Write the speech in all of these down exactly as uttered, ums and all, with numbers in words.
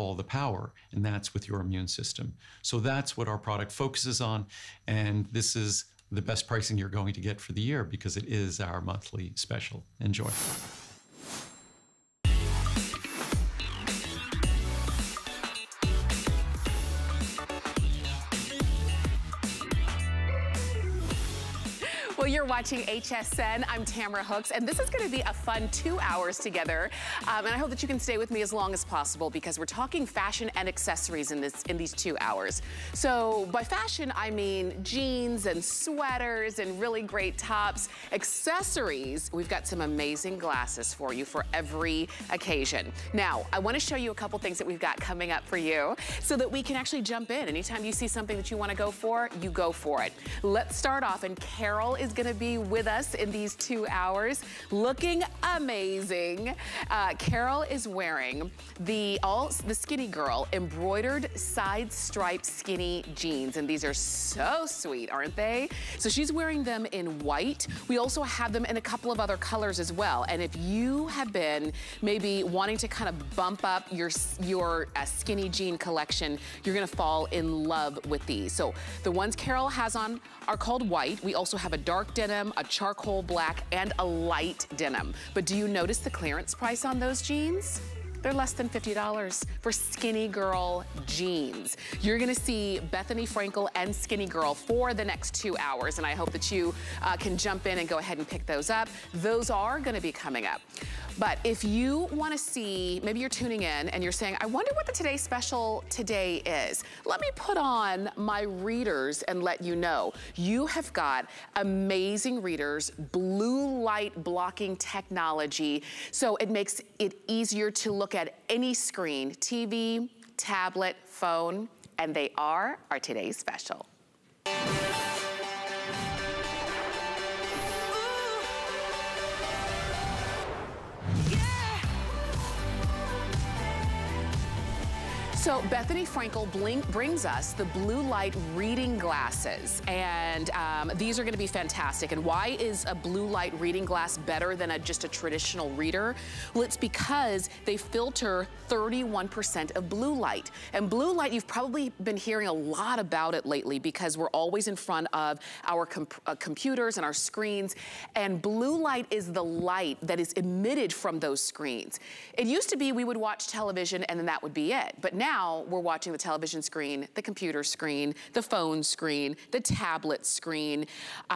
all the power, and that's with your immune system. So that's what our product focuses on, and this is the best pricing you're going to get for the year because it is our monthly special. Enjoy. Well, you're watching H S N. I'm Tamara Hooks, and this is going to be a fun two hours together. Um, and I hope that you can stay with me as long as possible because we're talking fashion and accessories in this in these two hours. So by fashion, I mean jeans and sweaters and really great tops. Accessories, we've got some amazing glasses for you for every occasion. Now, I want to show you a couple things that we've got coming up for you so that we can actually jump in. Anytime you see something that you want to go for, you go for it. Let's start off, and Carol is going to be with us in these two hours, looking amazing. Uh, Carol is wearing the all the Skinny Girl embroidered side stripe skinny jeans, and these are so sweet, aren't they? So she's wearing them in white. We also have them in a couple of other colors as well. And if you have been maybe wanting to kind of bump up your your uh, skinny jean collection, you're going to fall in love with these. So the ones Carol has on are called white. We also have a dark dark denim, a charcoal black, and a light denim. But do you notice the clearance price on those jeans? They're less than fifty dollars for Skinny Girl jeans. You're gonna see Bethenny Frankel and Skinny Girl for the next two hours, and I hope that you uh, can jump in and go ahead and pick those up. Those are gonna be coming up. But if you wanna see, maybe you're tuning in and you're saying, I wonder what the Today Special today is. Let me put on my readers and let you know. You have got amazing readers, blue light blocking technology, so it makes it easier to look at any screen, T V, tablet, phone, and they are our Today's Special. So Bethenny Frankel bling brings us the blue light reading glasses, and um, these are going to be fantastic. And why is a blue light reading glass better than a, just a traditional reader? Well, it's because they filter thirty-one percent of blue light. And blue light, you've probably been hearing a lot about it lately because we're always in front of our com uh, computers and our screens. And blue light is the light that is emitted from those screens. It used to be we would watch television and then that would be it, but now Now we're watching the television screen, the computer screen, the phone screen, the tablet screen.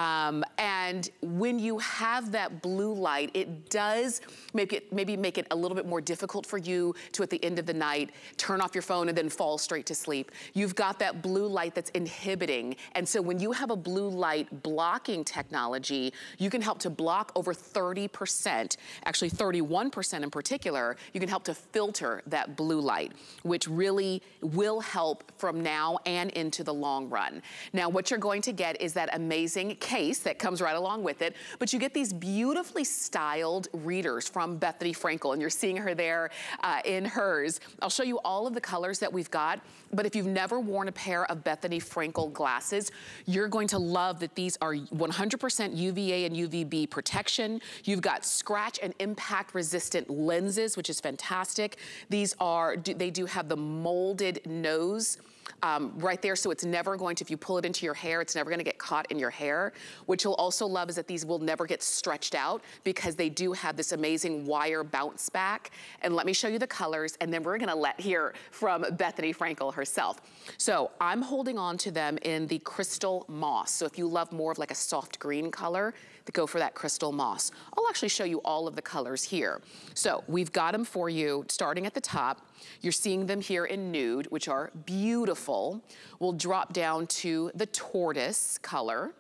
Um, and when you have that blue light, it does make it, maybe make it a little bit more difficult for you to, at the end of the night, turn off your phone and then fall straight to sleep. You've got that blue light that's inhibiting. And so when you have a blue light blocking technology, you can help to block over thirty percent, actually thirty-one percent in particular. You can help to filter that blue light, which really really will help from now and into the long run. Now, what you're going to get is that amazing case that comes right along with it, but you get these beautifully styled readers from Bethenny Frankel, and you're seeing her there uh, in hers. I'll show you all of the colors that we've got, but if you've never worn a pair of Bethenny Frankel glasses, you're going to love that these are one hundred percent U V A and U V B protection. You've got scratch and impact resistant lenses, which is fantastic. These are, they do have the molded nose um, right there, so it's never going to, if you pull it into your hair, it's never going to get caught in your hair. What you'll also love is that these will never get stretched out because they do have this amazing wire bounce back. And let me show you the colors, and then we're going to let hear from Bethenny Frankel herself. So I'm holding on to them in the crystal moss. So if you love more of like a soft green color, go for that crystal moss. I'll actually show you all of the colors here. So we've got them for you starting at the top. You're seeing them here in nude, which are beautiful. We'll drop down to the tortoise color,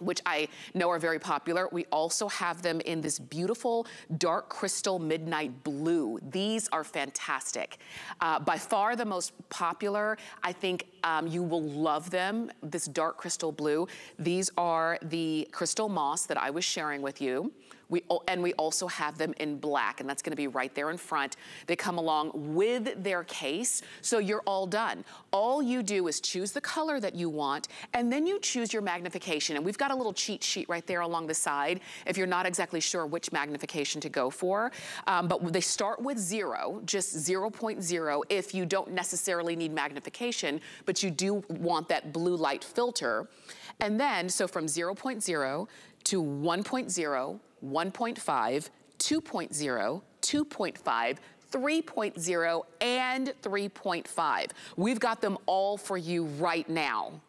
which I know are very popular. We also have them in this beautiful dark crystal midnight blue. These are fantastic. Uh, by far the most popular. I think um, you will love them, this dark crystal blue. These are the crystal moss that I was sharing with you. We, and we also have them in black, and that's gonna be right there in front. They come along with their case, so you're all done. All you do is choose the color that you want, and then you choose your magnification. And we've got a little cheat sheet right there along the side if you're not exactly sure which magnification to go for. Um, but they start with zero, just zero point zero, if you don't necessarily need magnification, but you do want that blue light filter. And then, so from zero point zero to one point zero, one point five, two point zero, two point five, three point zero, and three point five. We've got them all for you right now.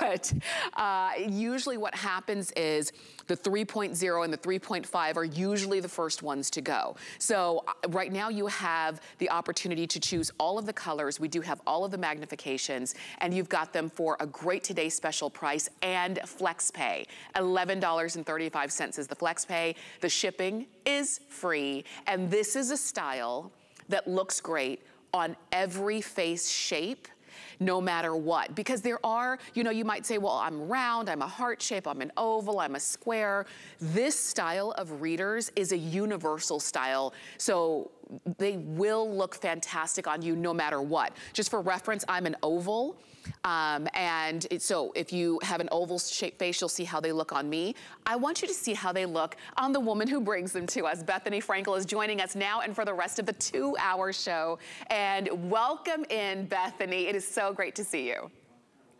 But uh, usually what happens is the three point zero and the three point five are usually the first ones to go. So uh, right now you have the opportunity to choose all of the colors. We do have all of the magnifications, and you've got them for a great today special price and flex pay. eleven thirty-five is the flex pay. The shipping is free. And this is a style that looks great on every face shape, no matter what. Because there are, you know, you might say, well, I'm round, I'm a heart shape, I'm an oval, I'm a square. This style of readers is a universal style, so they will look fantastic on you no matter what. Just for reference, I'm an oval, um, and it, so if you have an oval-shaped face, you'll see how they look on me. I want you to see how they look on the woman who brings them to us. Bethenny Frankel is joining us now and for the rest of the two-hour show. And welcome in, Bethenny. It is so great to see you.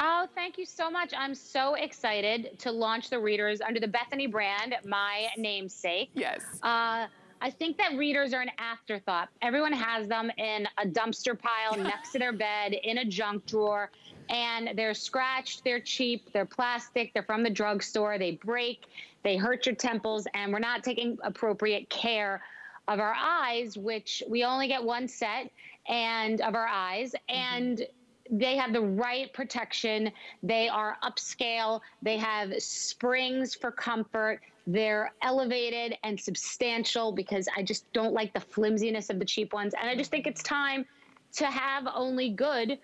Oh, thank you so much. I'm so excited to launch the readers under the Bethenny brand, my namesake. Yes. Uh, I think that readers are an afterthought. Everyone has them in a dumpster pile next to their bed, in a junk drawer, and they're scratched, they're cheap, they're plastic, they're from the drugstore, they break, they hurt your temples, and we're not taking appropriate care of our eyes, which we only get one set and of our eyes, and mm-hmm. They have the right protection. They are upscale. They have springs for comfort. They're elevated and substantial because I just don't like the flimsiness of the cheap ones. And I just think it's time to have only good,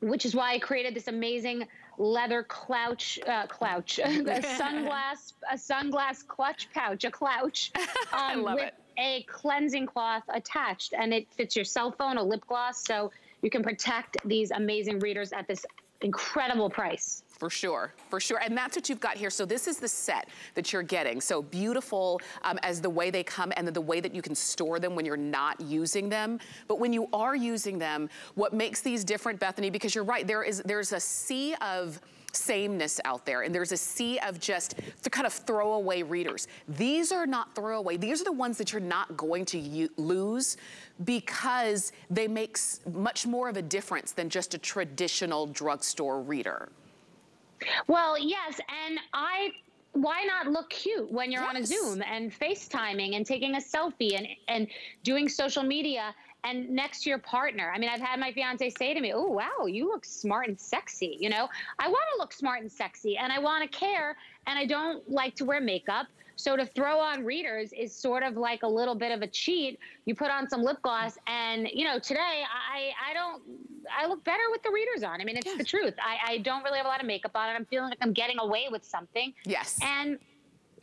which is why I created this amazing leather clouch, uh, clouch, a sunglass, a sunglass clutch pouch, a clouch. Um, I love with it. A cleansing cloth attached, and it fits your cell phone, a lip gloss. So you can protect these amazing readers at this incredible price. For sure, for sure. And that's what you've got here. So this is the set that you're getting. So beautiful um, as the way they come and the way that you can store them when you're not using them. But when you are using them, what makes these different, Bethenny, because you're right, there is, there's a sea of sameness out there, and there's a sea of just the kind of throwaway readers. These are not throwaway. These are the ones that you're not going to lose because they make much more of a difference than just a traditional drugstore reader. Well, yes, and I, why not look cute when you're yes. on a Zoom and FaceTiming and taking a selfie and, and doing social media and next to your partner? I mean, I've had my fiance say to me, oh, wow, you look smart and sexy, you know? I wanna look smart and sexy, and I wanna care, and I don't like to wear makeup. So to throw on readers is sort of like a little bit of a cheat. You put on some lip gloss and, you know, today I, I don't, I look better with the readers on. I mean, it's yeah. the truth. I, I don't really have a lot of makeup on, and I'm feeling like I'm getting away with something. Yes. And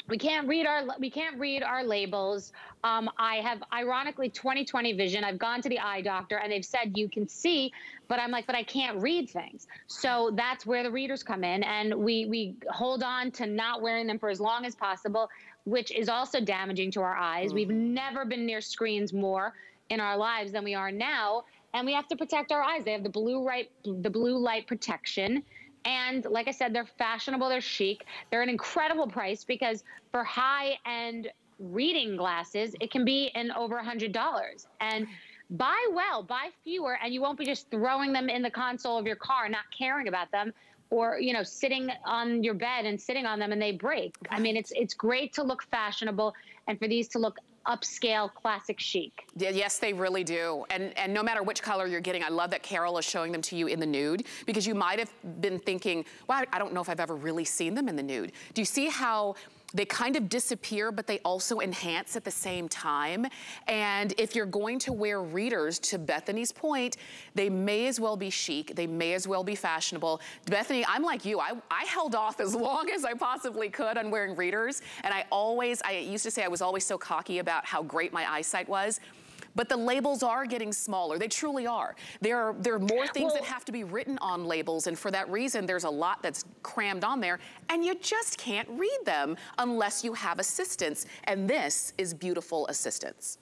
we can't read our, we can't read our labels. Um, I have, ironically, twenty twenty vision. I've gone to the eye doctor and they've said, you can see, but I'm like, but I can't read things. So that's where the readers come in, and we, we hold on to not wearing them for as long as possible, which is also damaging to our eyes. Mm. We've never been near screens more in our lives than we are now. And we have to protect our eyes. They have the blue light, the blue light protection. And like I said, they're fashionable, they're chic. They're an incredible price because for high-end reading glasses, it can be in over one hundred dollars. And buy well, buy fewer, and you won't be just throwing them in the console of your car, not caring about them, or, you know, sitting on your bed and sitting on them and they break. I mean, it's, it's great to look fashionable and for these to look upscale, classic chic. Yeah, yes, they really do. And and no matter which color you're getting, I love that Carol is showing them to you in the nude, because you might have been thinking, well, I don't know if I've ever really seen them in the nude. Do you see how They kind of disappear, but they also enhance at the same time. And if you're going to wear readers, to Bethenny's point, they may as well be chic. They may as well be fashionable. Bethenny, I'm like you. I, I held off as long as I possibly could on wearing readers. And I always, I used to say I was always so cocky about how great my eyesight was. But the labels are getting smaller. They truly are. There are, there are more things well, that have to be written on labels, and for that reason, there's a lot that's crammed on there, and you just can't read them unless you have assistance, and this is beautiful assistance.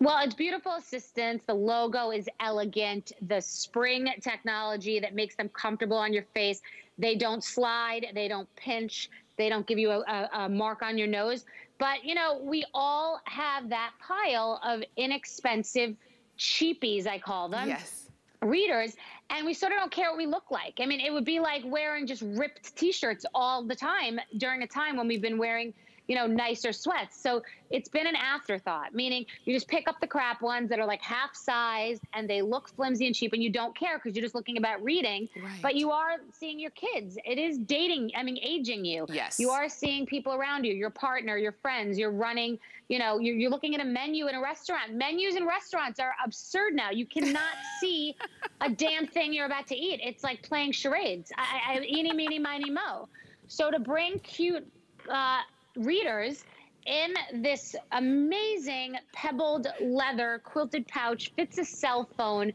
Well, it's beautiful assistance. The logo is elegant. The spring technology that makes them comfortable on your face. They don't slide. They don't pinch. They don't give you a, a, a mark on your nose. But, you know, we all have that pile of inexpensive cheapies, I call them. Yes. Readers. And we sort of don't care what we look like. I mean, it would be like wearing just ripped T-shirts all the time during a time when we've been wearing, you know, nicer sweats. So it's been an afterthought, meaning you just pick up the crap ones that are like half-sized and they look flimsy and cheap and you don't care because you're just looking about reading, right. But you are seeing your kids. It is dating, I mean, aging you. Yes. You are seeing people around you, your partner, your friends, you're running, you know, you're, you're looking at a menu in a restaurant. Menus in restaurants are absurd now. You cannot see a damn thing you're about to eat. It's like playing charades. I, I, eeny, meeny, miny, mo. So to bring cute, uh, readers in this amazing pebbled leather quilted pouch, fits a cell phone,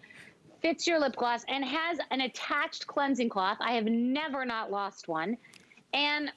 fits your lip gloss, and has an attached cleansing cloth. I have never not lost one. And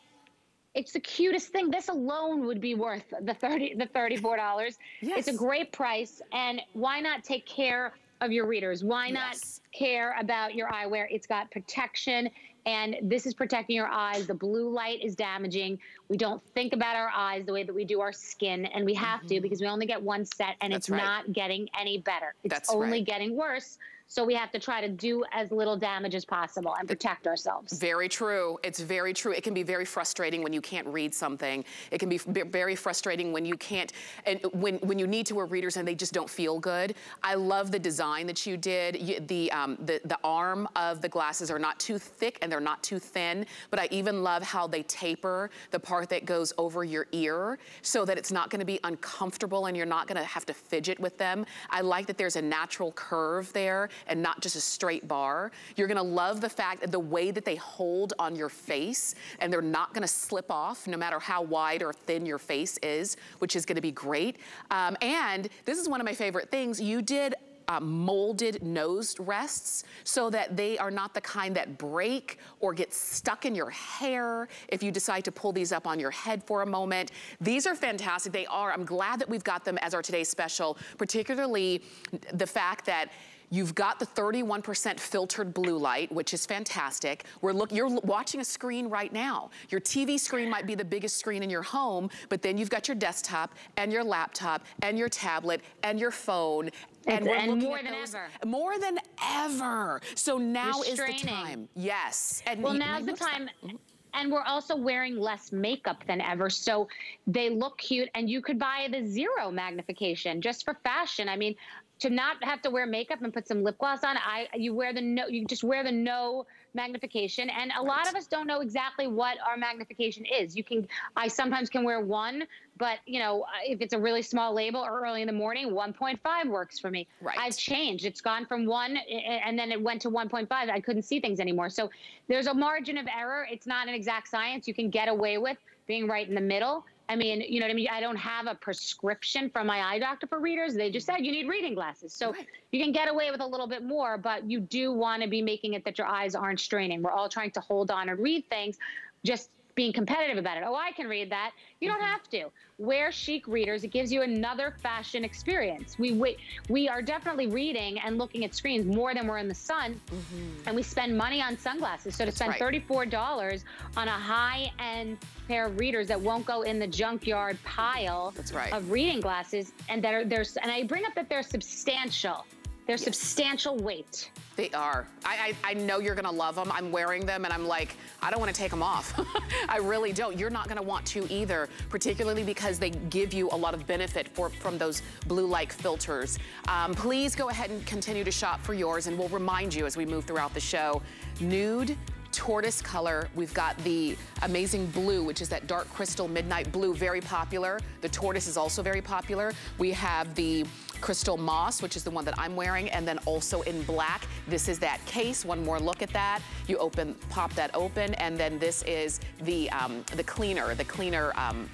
it's the cutest thing. This alone would be worth the thirty, the thirty-four dollars. Yes. It's a great price. And why not take care of your readers? Why not yes. care about your eyewear? It's got protection. And this is protecting your eyes. The blue light is damaging. We don't think about our eyes the way that we do our skin, and we have mm-hmm. to because we only get one set, and That's it's right. not getting any better. It's That's only right. getting worse. So we have to try to do as little damage as possible and protect ourselves. Very true. It's very true. It can be very frustrating when you can't read something. It can be very frustrating when you can't, and when, when you need to wear readers and they just don't feel good. I love the design that you did. You, the, um, the, the arm of the glasses are not too thick and they're not too thin, but I even love how they taper the part that goes over your ear so that it's not gonna be uncomfortable and you're not gonna have to fidget with them. I like that there's a natural curve there and not just a straight bar. You're gonna love the fact that the way that they hold on your face and they're not gonna slip off no matter how wide or thin your face is, which is gonna be great. Um, and this is one of my favorite things. You did Uh, molded nose rests so that they are not the kind that break or get stuck in your hair if you decide to pull these up on your head for a moment. These are fantastic. They are. I'm glad that we've got them as our today's special, particularly the fact that you've got the thirty-one percent filtered blue light, which is fantastic. We're look, you're watching a screen right now. Your T V screen might be the biggest screen in your home, but then you've got your desktop and your laptop and your tablet and your phone. And, we're and more than those, ever. More than ever. So now is the time. Yes. And well, now's the time. That. And we're also wearing less makeup than ever, so they look cute. And you could buy the zero magnification just for fashion. I mean, to not have to wear makeup and put some lip gloss on, I you wear the no, you just wear the no magnification. And a right. lot of us don't know exactly what our magnification is. You can, I sometimes can wear one, but you know, if it's a really small label or early in the morning, one point five works for me. Right. I've changed. It's gone from one, and then it went to one point five. I couldn't see things anymore. So there's a margin of error. It's not an exact science. You can get away with being right in the middle. I mean, you know what I mean? I don't have a prescription from my eye doctor for readers. They just said you need reading glasses. So right. you can get away with a little bit more, but you do want to be making it that your eyes aren't straining. We're all trying to hold on and read things, just being competitive about it. Oh, I can read that. You mm-hmm. don't have to. Wear chic readers. It gives you another fashion experience. We, we, we are definitely reading and looking at screens more than we're in the sun, mm-hmm. and we spend money on sunglasses. So to That's spend right. thirty-four dollars on a high-end pair of readers that won't go in the junkyard pile That's right. of reading glasses, and that are there's and I bring up that they're substantial. They're yes. substantial weight. They are. I, I, I know you're gonna love them. I'm wearing them and I'm like, I don't wanna take them off. I really don't. You're not gonna want to either, particularly because they give you a lot of benefit for, from those blue light filters. Um, please go ahead and continue to shop for yours, and we'll remind you as we move throughout the show. Nude, tortoise color. We've got the amazing blue, which is that dark crystal midnight blue, very popular. The tortoise is also very popular. We have the crystal moss, which is the one that I'm wearing, and then also in black. This is that case. One more look at that. You open, pop that open, and then this is the um, the cleaner, the cleaner um,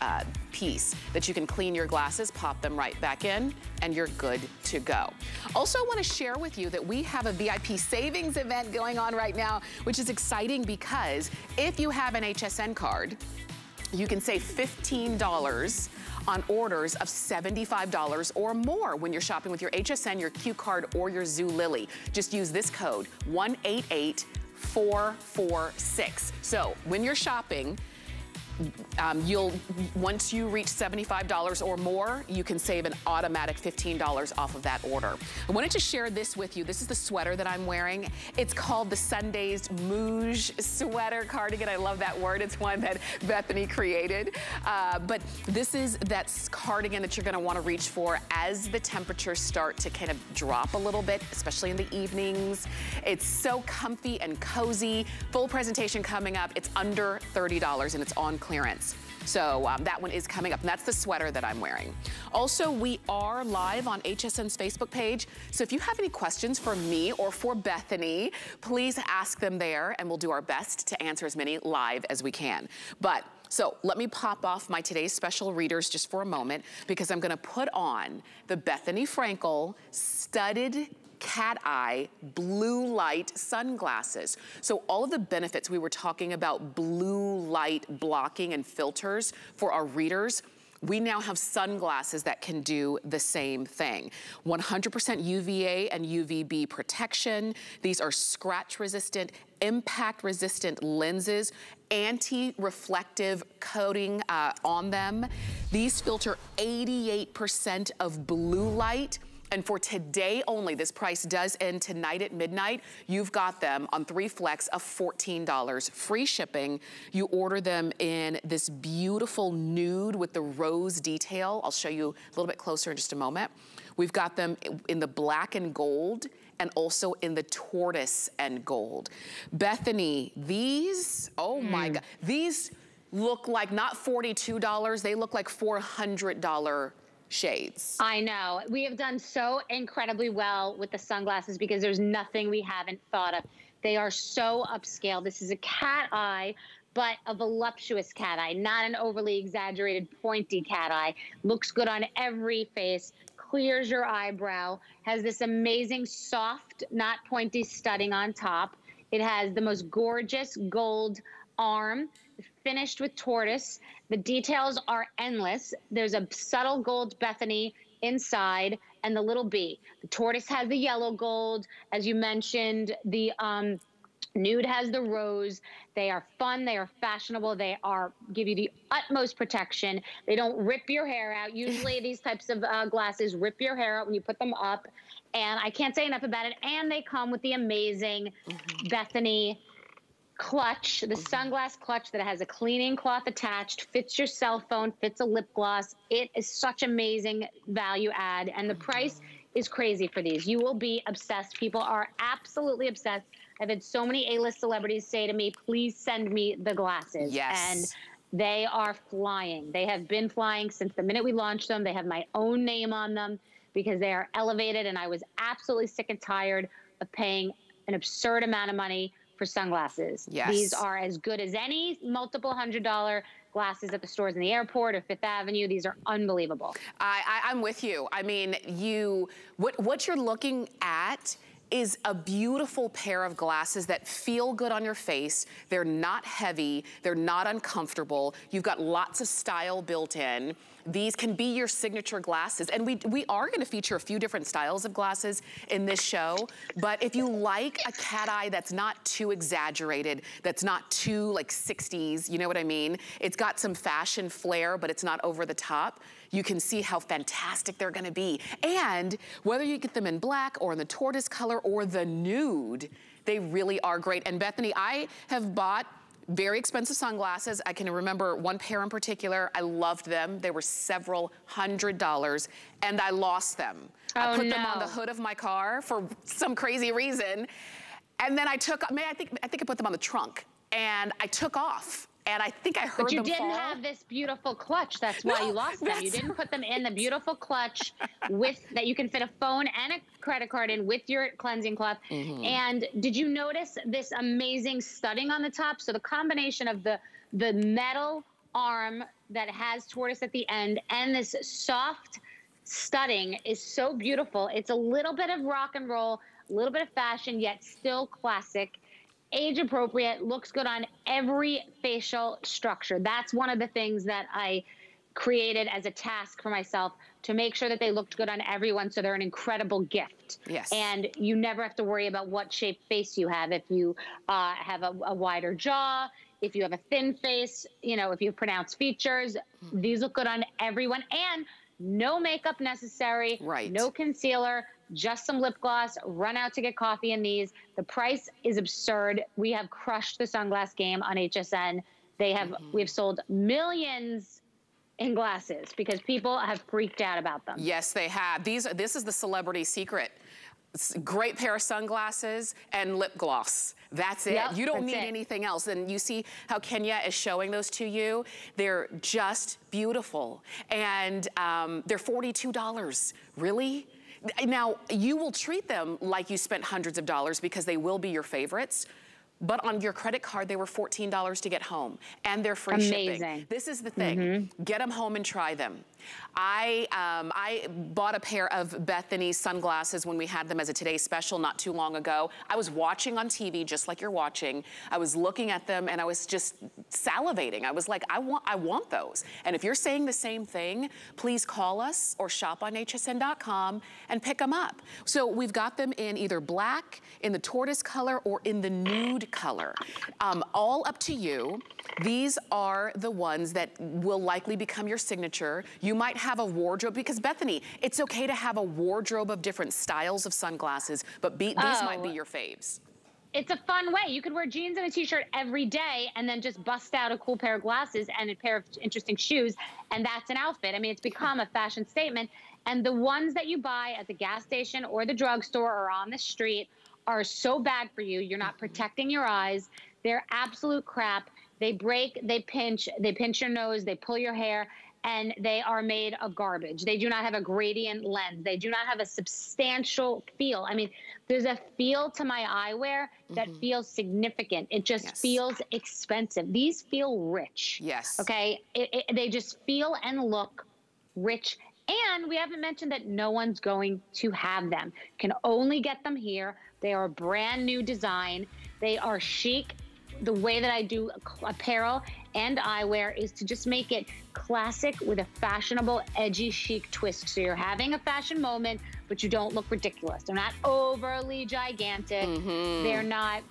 uh, piece that you can clean your glasses, pop them right back in, and you're good to go. Also, I want to share with you that we have a V I P savings event going on right now, which is exciting because if you have an H S N card, you can save fifteen dollars on orders of seventy-five dollars or more when you're shopping with your H S N, your Q card, or your Zulily. Just use this code, one eight eight, four four six. So when you're shopping, Um, you'll, once you reach seventy-five dollars or more, you can save an automatic fifteen dollars off of that order. I wanted to share this with you. This is the sweater that I'm wearing. It's called the Sun Daze Mooje sweater cardigan. I love that word. It's one that Bethenny created. Uh, but this is that cardigan that you're going to want to reach for as the temperatures start to kind of drop a little bit, especially in the evenings. It's so comfy and cozy. Full presentation coming up. It's under thirty dollars and it's on clearance. So um, that one is coming up, and that's the sweater that I'm wearing. Also, we are live on H S N's Facebook page, so if you have any questions for me or for Bethenny, please ask them there, and we'll do our best to answer as many live as we can. But, so let me pop off my today's special readers just for a moment, because I'm gonna put on the Bethenny Frankel studded cat eye blue light sunglasses. So all of the benefits we were talking about, blue light blocking and filters for our readers, we now have sunglasses that can do the same thing. one hundred percent U V A and U V B protection. These are scratch resistant, impact resistant lenses, anti-reflective coating uh, on them. These filter eighty-eight percent of blue light. And for today only, this price does end tonight at midnight. You've got them on three flex of fourteen dollars. Free shipping. You order them in this beautiful nude with the rose detail. I'll show you a little bit closer in just a moment. We've got them in the black and gold and also in the tortoise and gold. Bethenny, these, oh mm. my God, these look like not forty-two dollars, they look like four hundred dollars. Shades. I know. We have done so incredibly well with the sunglasses because there's nothing we haven't thought of. They are so upscale. This is a cat eye, but a voluptuous cat eye, not an overly exaggerated pointy cat eye. Looks good on every face, clears your eyebrow, has this amazing soft, not pointy studding on top. It has the most gorgeous gold arm, finished with tortoise. The details are endless. There's a subtle gold Bethenny inside and the little bee. The tortoise has the yellow gold, as you mentioned. The um, nude has the rose. They are fun. They are fashionable. They are give you the utmost protection. They don't rip your hair out. Usually these types of uh, glasses rip your hair out when you put them up. And I can't say enough about it. And they come with the amazing mm-hmm. Bethenny clutch, the sunglass clutch that has a cleaning cloth attached, fits your cell phone, fits a lip gloss. It is such amazing value add, and the price is crazy for these. You will be obsessed. People are absolutely obsessed. I've had so many A-list celebrities say to me, please send me the glasses. Yes. And they are flying. They have been flying since the minute we launched them. They have my own name on them because they are elevated, and I was absolutely sick and tired of paying an absurd amount of money for sunglasses. Yes. These are as good as any multiple hundred dollar glasses at the stores in the airport or Fifth Avenue. These are unbelievable. I, I, I'm with you. I mean, you, what, what you're looking at is a beautiful pair of glasses that feel good on your face. They're not heavy. They're not uncomfortable. You've got lots of style built in. These can be your signature glasses. And we, we are gonna feature a few different styles of glasses in this show, but if you like a cat eye that's not too exaggerated, that's not too like sixties, you know what I mean? It's got some fashion flair, but it's not over the top. You can see how fantastic they're gonna be. And whether you get them in black or in the tortoise color or the nude, they really are great. And Bethenny, I have bought very expensive sunglasses. I can remember one pair in particular. I loved them. They were several hundred dollars, and I lost them. Oh, I put no. them on the hood of my car for some crazy reason. And then I took, I, mean, I think I think I put them on the trunk, and I took off. And I think I heard them fall. But you didn't fall. have this beautiful clutch. That's why no, you lost them. You didn't put them in the beautiful clutch with that you can fit a phone and a credit card in with your cleansing cloth. Mm-hmm. And did you notice this amazing studding on the top? So the combination of the the metal arm that has tortoise at the end and this soft studding is so beautiful. It's a little bit of rock and roll, a little bit of fashion, yet still classic. Age appropriate, looks good on every facial structure. That's one of the things that I created as a task for myself, to make sure that they looked good on everyone, so they're an incredible gift. Yes. And you never have to worry about what shaped face you have. If you uh, have a, a wider jaw, if you have a thin face, you know, if you have pronounced features, these look good on everyone. And no makeup necessary, right? No concealer, just some lip gloss. Run out to get coffee in these. The price is absurd. We have crushed the sunglass game on H S N. They have, mm-hmm. we've sold millions in glasses because people have freaked out about them. Yes, they have. These are, this is the celebrity secret. Great pair of sunglasses and lip gloss. That's it. Yep, you don't need it. anything else. And you see how Kenya is showing those to you. They're just beautiful. And um, they're forty-two dollars. Really? Now, you will treat them like you spent hundreds of dollars because they will be your favorites. But on your credit card, they were fourteen dollars to get home. And they're free Amazing. shipping. This is the thing. Mm-hmm. Get them home and try them. I, um, I bought a pair of Bethenny sunglasses when we had them as a Today Special not too long ago. I was watching on T V, just like you're watching. I was looking at them, and I was just salivating. I was like, I want, I want those. And if you're saying the same thing, please call us or shop on H S N dot com and pick them up. So we've got them in either black, in the tortoise color, or in the nude color. Um, all up to you. These are the ones that will likely become your signature. You You might have a wardrobe, because Bethenny, it's okay to have a wardrobe of different styles of sunglasses, but be, these oh, might be your faves. It's a fun way. You could wear jeans and a t-shirt every day and then just bust out a cool pair of glasses and a pair of interesting shoes, and that's an outfit. I mean, it's become a fashion statement. And the ones that you buy at the gas station or the drugstore or on the street are so bad for you. You're not protecting your eyes. They're absolute crap. They break, they pinch, they pinch your nose, they pull your hair, and they are made of garbage. They do not have a gradient lens. They do not have a substantial feel. I mean, there's a feel to my eyewear that mm-hmm. feels significant. It just yes. feels expensive. These feel rich. Yes. Okay? It, it, they just feel and look rich. And we haven't mentioned that no one's going to have them. You can only get them here. They are a brand new design. They are chic. The way that I do apparel and eyewear is to just make it classic with a fashionable, edgy, chic twist. So you're having a fashion moment, but you don't look ridiculous. They're not overly gigantic. Mm-hmm. They're not,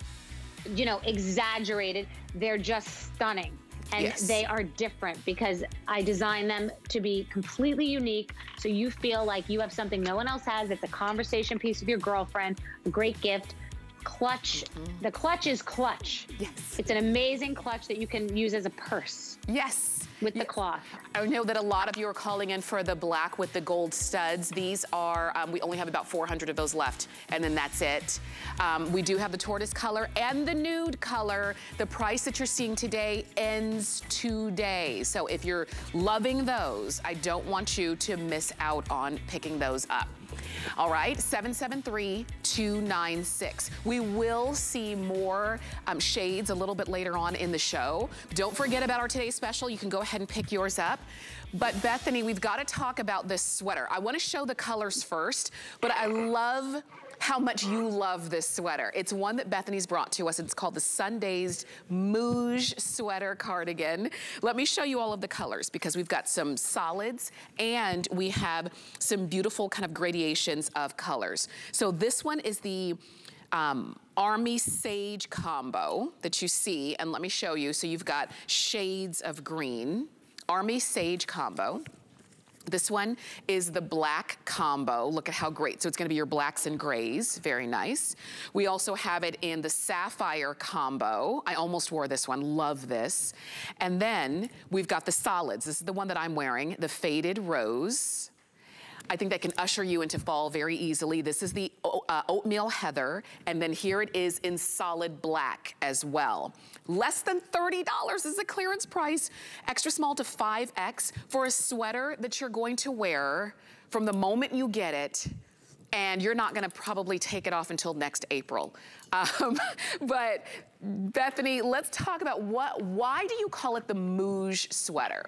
you know, exaggerated. They're just stunning. And yes. they are different because I designed them to be completely unique, so you feel like you have something no one else has. It's a conversation piece with your girlfriend, a great gift. Clutch. Mm-hmm. The clutch is clutch. Yes. It's an amazing clutch that you can use as a purse. Yes. With yes. the cloth. I know that a lot of you are calling in for the black with the gold studs. These are, um, we only have about four hundred of those left, and then that's it. Um, we do have the tortoise color and the nude color. The price that you're seeing today ends today. So if you're loving those, I don't want you to miss out on picking those up. All right, seven seven three, two nine six. We will see more um, shades a little bit later on in the show. Don't forget about our today's special. You can go ahead and pick yours up. But Bethenny, we've got to talk about this sweater. I want to show the colors first, but I love how much you love this sweater. It's one that Bethenny's brought to us. It's called the Sun Daze Mooje Sweater Cardigan. Let me show you all of the colors, because we've got some solids and we have some beautiful kind of gradations of colors. So this one is the um, Army Sage combo that you see, and let me show you. So you've got shades of green, Army Sage combo. This one is the black combo. Look at how great. So it's gonna be your blacks and grays. Very nice. We also have it in the sapphire combo. I almost wore this one. Love this. And then we've got the solids. This is the one that I'm wearing, the faded rose. I think that can usher you into fall very easily. This is the uh, Oatmeal Heather, and then here it is in solid black as well. Less than thirty dollars is the clearance price. Extra small to five X for a sweater that you're going to wear from the moment you get it, and you're not gonna probably take it off until next April. Um, but Bethenny, let's talk about what, why do you call it the Mooje sweater?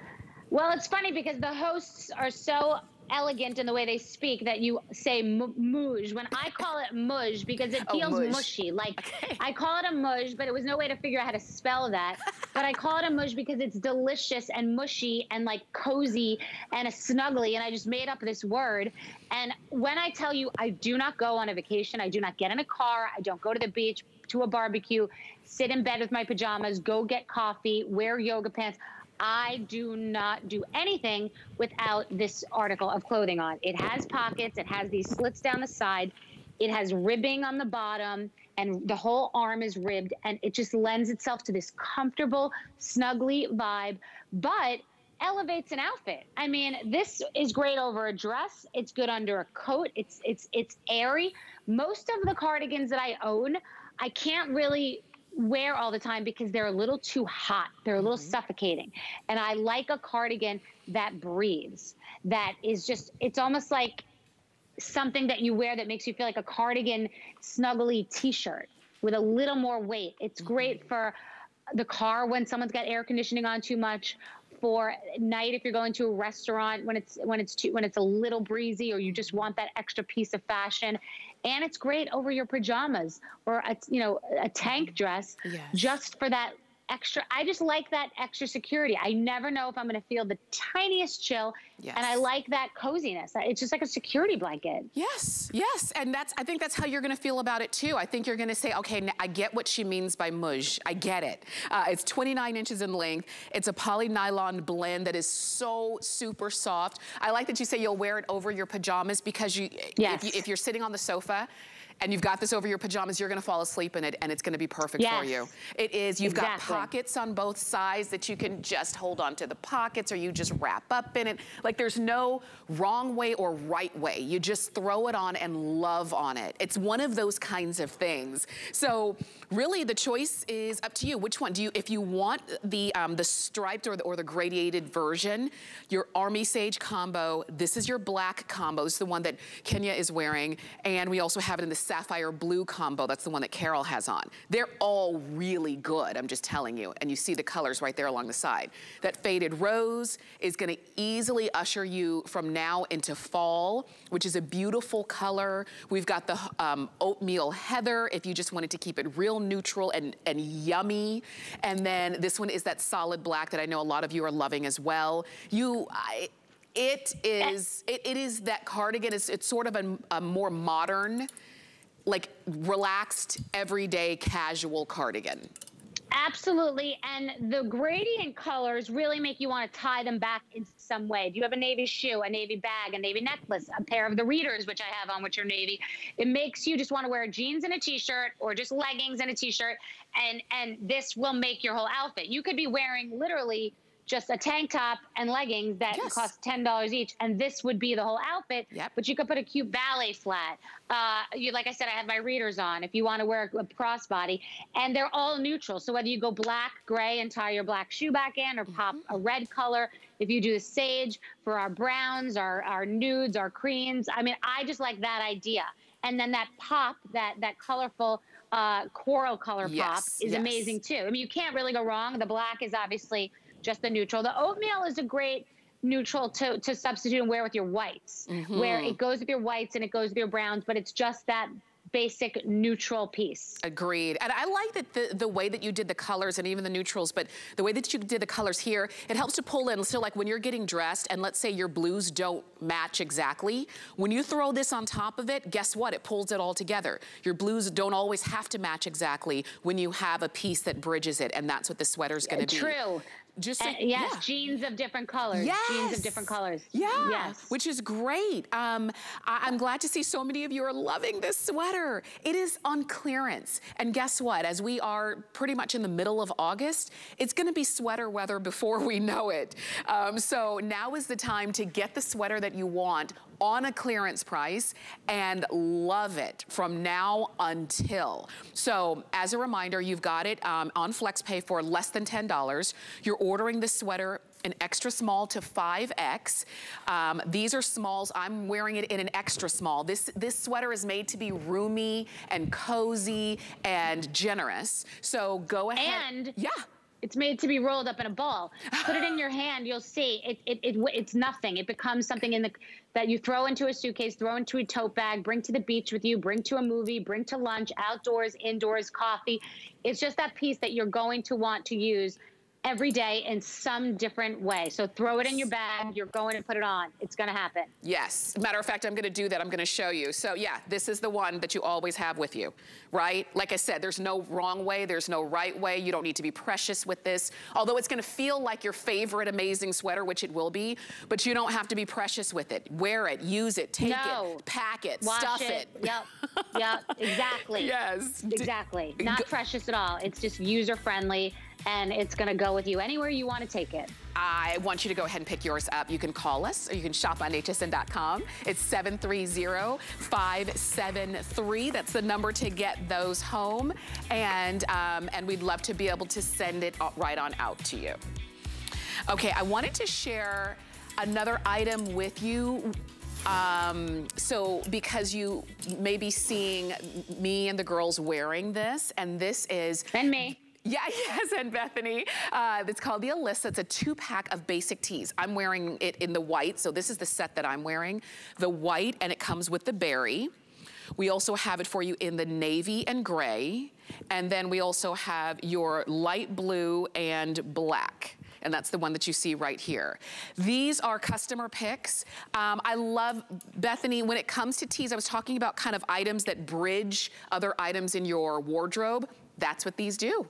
Well, it's funny because the hosts are so elegant in the way they speak that you say mooje when I call it mooje because it feels oh, mushy. Like okay. I call it a mooje, but it was no way to figure out how to spell that. But I call it a mooje because it's delicious and mushy and like cozy and a snuggly. And I just made up this word. And when I tell you, I do not go on a vacation. I do not get in a car. I don't go to the beach, to a barbecue, sit in bed with my pajamas, go get coffee, wear yoga pants. I do not do anything without this article of clothing on. It has pockets, it has these slits down the side, it has ribbing on the bottom, and the whole arm is ribbed, and it just lends itself to this comfortable, snuggly vibe, but elevates an outfit. I mean, this is great over a dress, it's good under a coat, it's, it's, it's airy. Most of the cardigans that I own, I can't really wear all the time because they're a little too hot. They're a little mm-hmm. suffocating. And I like a cardigan that breathes, that is just, it's almost like something that you wear that makes you feel like a cardigan snuggly t-shirt with a little more weight. It's mm-hmm. great for the car when someone's got air conditioning on too much, for night if you're going to a restaurant when it's when it's too, when it's a little breezy or you just want that extra piece of fashion, and it's great over your pajamas or a, you know a tank dress yes. just for that extra. I just like that extra security. I never know if I'm going to feel the tiniest chill, yes. and I like that coziness. It's just like a security blanket. Yes, yes, and that's I think that's how you're going to feel about it too. I think you're going to say, okay, I get what she means by mooje. I get it. Uh, it's twenty-nine inches in length. It's a polynylon blend that is so super soft. I like that you say you'll wear it over your pajamas because you, yes. if, you if you're sitting on the sofa, and you've got this over your pajamas, you're gonna fall asleep in it and it's gonna be perfect yes. for you. It is, you've exactly. got pockets on both sides that you can just hold on to the pockets or you just wrap up in it. Like there's no wrong way or right way. You just throw it on and love on it. It's one of those kinds of things. So really the choice is up to you. Which one do you, if you want the um, the striped or the, or the gradiated version, your Army Sage combo, this is your black combo. It's the one that Kenya is wearing. And we also have it in the Sapphire Blue combo. That's the one that Carol has on. They're all really good, I'm just telling you. And you see the colors right there along the side. That faded rose is gonna easily usher you from now into fall, which is a beautiful color. We've got the um, Oatmeal Heather, if you just wanted to keep it real neutral and, and yummy. And then this one is that solid black that I know a lot of you are loving as well. You, I, it is, it, it is that cardigan. It's, it's sort of a, a more modern, like relaxed, everyday, casual cardigan. Absolutely, and the gradient colors really make you want to tie them back in some way. Do you have a navy shoe, a navy bag, a navy necklace, a pair of the readers, which I have on, which are navy? It makes you just want to wear jeans and a t-shirt or just leggings and a t-shirt, and, and this will make your whole outfit. You could be wearing literally just a tank top and leggings that yes. cost ten dollars each, and this would be the whole outfit, yep. but you could put a cute ballet flat. Uh, you, like I said, I have my readers on if you want to wear a crossbody, and they're all neutral. So whether you go black, gray, and tie your black shoe back in, or mm-hmm. pop a red color, if you do the sage for our browns, our, our nudes, our creams, I mean, I just like that idea. And then that pop, that, that colorful uh, coral color yes. pop is yes. amazing too. I mean, you can't really go wrong. The black is obviously just the neutral. The oatmeal is a great neutral to, to substitute and wear with your whites, mm-hmm. where it goes with your whites and it goes with your browns, but it's just that basic neutral piece. Agreed. And I like that the, the way that you did the colors and even the neutrals, but the way that you did the colors here, it helps to pull in. So like when you're getting dressed and let's say your blues don't match exactly, when you throw this on top of it, guess what? It pulls it all together. Your blues don't always have to match exactly when you have a piece that bridges it, and that's what the sweater's gonna be. True. Just so, uh, yes, yeah. jeans of different colors. Yes. Jeans of different colors. Yeah. Yes. Which is great. Um, I, I'm glad to see so many of you are loving this sweater. It is on clearance. And guess what? As we are pretty much in the middle of August, it's going to be sweater weather before we know it. Um, so now is the time to get the sweater that you want on a clearance price and love it from now until. So as a reminder, you've got it um, on FlexPay for less than ten dollars. You're ordering this sweater an extra small to five X. Um, these are smalls. I'm wearing it in an extra small. This, this sweater is made to be roomy and cozy and generous. So go ahead. And yeah. It's made to be rolled up in a ball. Put it in your hand, you'll see. It, it, it, it's nothing. It becomes something in the, that you throw into a suitcase, throw into a tote bag, bring to the beach with you, bring to a movie, bring to lunch, outdoors, indoors, coffee. It's just that piece that you're going to want to use every day in some different way. So throw it in your bag, you're going to put it on. It's gonna happen. Yes, matter of fact, I'm gonna do that, I'm gonna show you. So yeah, this is the one that you always have with you, right? Like I said, there's no wrong way, there's no right way, you don't need to be precious with this. Although it's gonna feel like your favorite amazing sweater, which it will be, but you don't have to be precious with it. Wear it, use it, take no. it, pack it, Wash stuff it. it. Yep, yep, exactly. Yes. Exactly, not Go precious at all. It's just user-friendly, and it's gonna go with you anywhere you wanna take it. I want you to go ahead and pick yours up. You can call us or you can shop on H S N dot com. It's seven three zero, five seven three. That's the number to get those home. And, um, and we'd love to be able to send it right on out to you. Okay, I wanted to share another item with you. Um, so because you may be seeing me and the girls wearing this, and this is- Ben Mee. Yeah, yes, and Bethenny. Uh, it's called the Alyssa. It's a two-pack of basic tees. I'm wearing it in the white, so this is the set that I'm wearing. The white, and it comes with the berry. We also have it for you in the navy and gray. And then we also have your light blue and black. And that's the one that you see right here. These are customer picks. Um, I love, Bethenny, when it comes to tees, I was talking about kind of items that bridge other items in your wardrobe. That's what these do.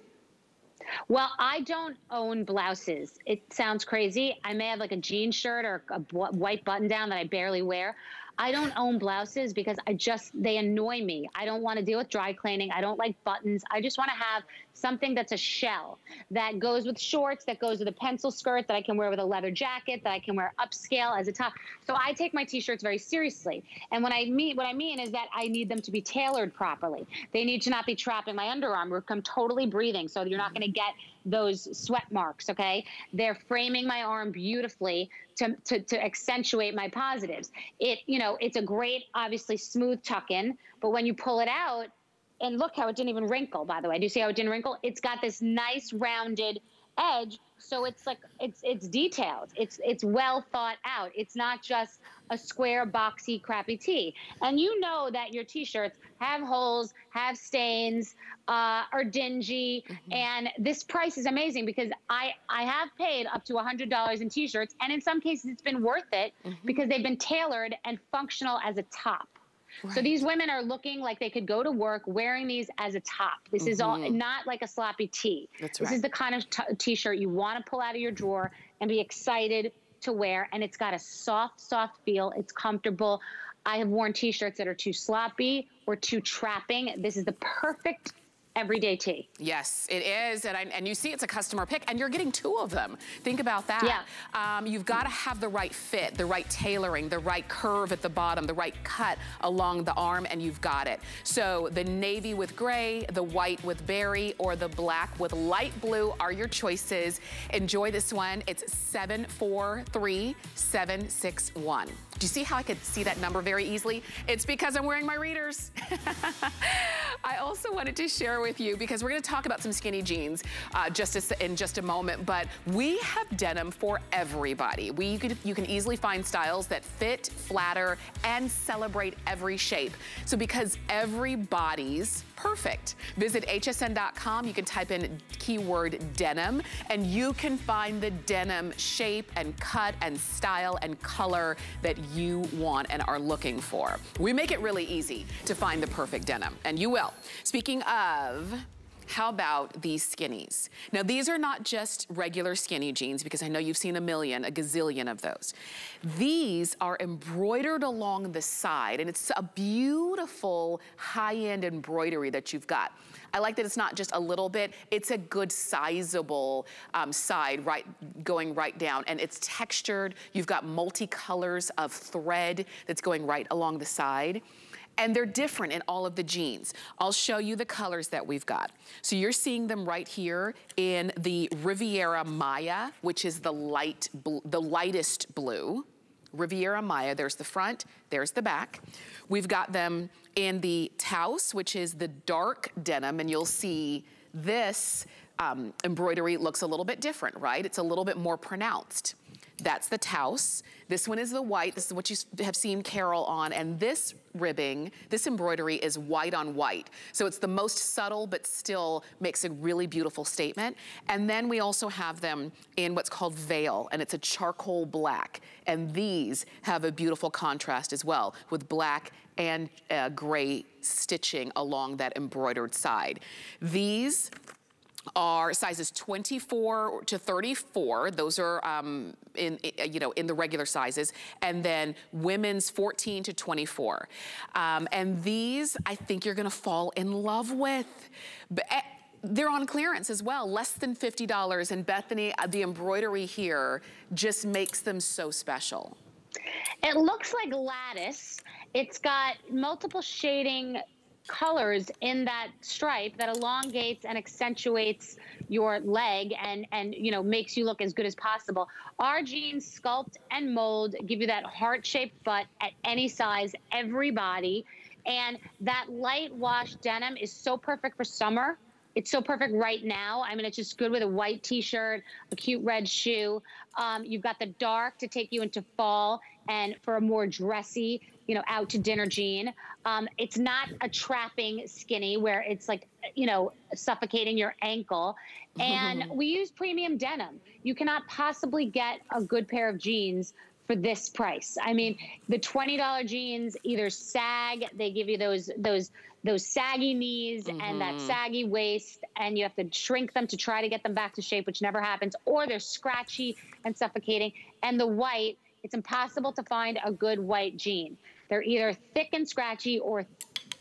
Well, I don't own blouses. It sounds crazy. I may have like a jean shirt or a white button down that I barely wear. I don't own blouses because I just, they annoy me. I don't want to deal with dry cleaning. I don't like buttons. I just want to have something that's a shell that goes with shorts, that goes with a pencil skirt, that I can wear with a leather jacket, that I can wear upscale as a top. So I take my t-shirts very seriously. And when I mean, what I mean is that I need them to be tailored properly. They need to not be trapped in my underarm or come totally breathing. So you're not going to get those sweat marks, okay? They're framing my arm beautifully to, to, to accentuate my positives. It, you know, it's a great, obviously, smooth tuck-in, but when you pull it out, and look how it didn't even wrinkle, by the way. Do you see how it didn't wrinkle? It's got this nice rounded edge, so it's like, it's it's detailed. It's, it's well thought out. It's not just a square, boxy, crappy tee. And you know that your t-shirts have holes, have stains, uh, are dingy, mm-hmm. and this price is amazing because I, I have paid up to one hundred dollars in t-shirts, and in some cases it's been worth it mm-hmm. because they've been tailored and functional as a top. Right. So these women are looking like they could go to work wearing these as a top. This mm-hmm. is all not like a sloppy tee. That's right. This is the kind of t-shirt you want to pull out of your drawer and be excited to wear. And it's got a soft, soft feel. It's comfortable. I have worn t-shirts that are too sloppy or too trapping. This is the perfect everyday tea. Yes, it is, and, I, and you see it's a customer pick, and you're getting two of them. Think about that. Yeah. Um, you've got to have the right fit, the right tailoring, the right curve at the bottom, the right cut along the arm, and you've got it. So the navy with gray, the white with berry, or the black with light blue are your choices. Enjoy this one. It's seven four three, seven six one. Do you see how I could see that number very easily? It's because I'm wearing my readers. I also wanted to share with you, because we're going to talk about some skinny jeans uh, just a, in just a moment, but we have denim for everybody. We you can, you can easily find styles that fit, flatter, and celebrate every shape. So because everybody's perfect, visit H S N dot com. You can type in keyword denim, and you can find the denim shape and cut and style and color that you want and are looking for. We make it really easy to find the perfect denim, and you will. Speaking of How about these skinnies? Now, these are not just regular skinny jeans, because I know you've seen a million, a gazillion of those. These are embroidered along the side, and it's a beautiful high-end embroidery that you've got. I like that it's not just a little bit, it's a good sizable um, side right, going right down, and it's textured. You've got multicolors of thread that's going right along the side. And they're different in all of the jeans. I'll show you the colors that we've got. So you're seeing them right here in the Riviera Maya, which is the light, the lightest blue. Riviera Maya, there's the front, there's the back. We've got them in the Taos, which is the dark denim, and you'll see this um, embroidery looks a little bit different, right? It's a little bit more pronounced. That's the Taos. This one is the white. This is what you have seen Carol on. And this ribbing, this embroidery is white on white. So it's the most subtle, but still makes a really beautiful statement. And then we also have them in what's called veil, and it's a charcoal black. And these have a beautiful contrast as well, with black and uh, gray stitching along that embroidered side. These are sizes twenty-four to thirty-four. Those are um, in, you know, in the regular sizes, and then women's fourteen to twenty-four. Um, and these, I think you're gonna fall in love with. But they're on clearance as well, less than fifty dollars. And Bethenny, the embroidery here just makes them so special. It looks like lattice. It's got multiple shading colors in that stripe that elongates and accentuates your leg and and you know makes you look as good as possible. Our jeans sculpt and mold, give you that heart-shaped butt at any size, every body. And that light wash denim is so perfect for summer. It's so perfect right now. I mean, it's just good with a white t-shirt, a cute red shoe. Um, you've got the dark to take you into fall and for a more dressy, you know, out to dinner jean. Um, it's not a trapping skinny where it's like, you know, suffocating your ankle. And we use premium denim. You cannot possibly get a good pair of jeans for this price. I mean, the twenty dollar jeans either sag, they give you those those those saggy knees mm-hmm. and that saggy waist, and you have to shrink them to try to get them back to shape, which never happens, or they're scratchy and suffocating. And the white, it's impossible to find a good white jean. They're either thick and scratchy or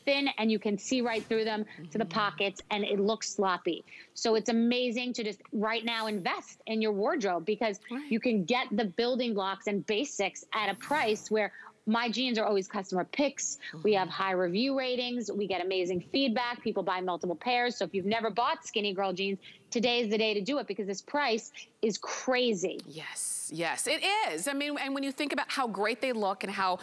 thin and you can see right through them mm-hmm. to the pockets, and it looks sloppy. So it's amazing to just right now invest in your wardrobe, because right. you can get the building blocks and basics at a price where my jeans are always customer picks. Mm-hmm. We have high review ratings. We get amazing feedback. People buy multiple pairs. So if you've never bought Skinny Girl jeans, today is the day to do it, because this price is crazy. Yes, yes, it is. I mean, and when you think about how great they look and how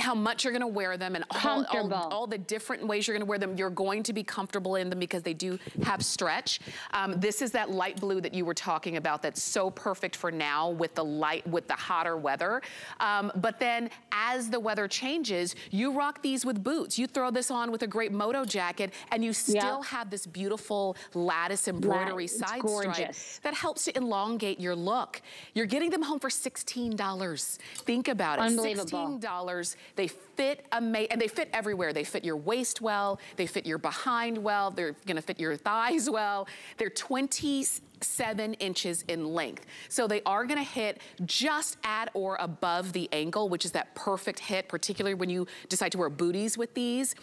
how much you're gonna wear them and all, all, all the different ways you're gonna wear them, you're going to be comfortable in them because they do have stretch. Um, this is that light blue that you were talking about that's so perfect for now with the light, with the hotter weather. Um, but then as the weather changes, you rock these with boots. You throw this on with a great moto jacket and you still yeah. have this beautiful lattice embroidery. Wow. Side stripe that helps to elongate your look. You're getting them home for sixteen dollars. Think about it. Unbelievable. sixteen dollars. They fit amazing, and they fit everywhere. They fit your waist well. They fit your behind well. They're going to fit your thighs well. They're twenty-seven inches in length. So they are gonna hit just at or above the ankle, which is that perfect hit, particularly when you decide to wear booties with these.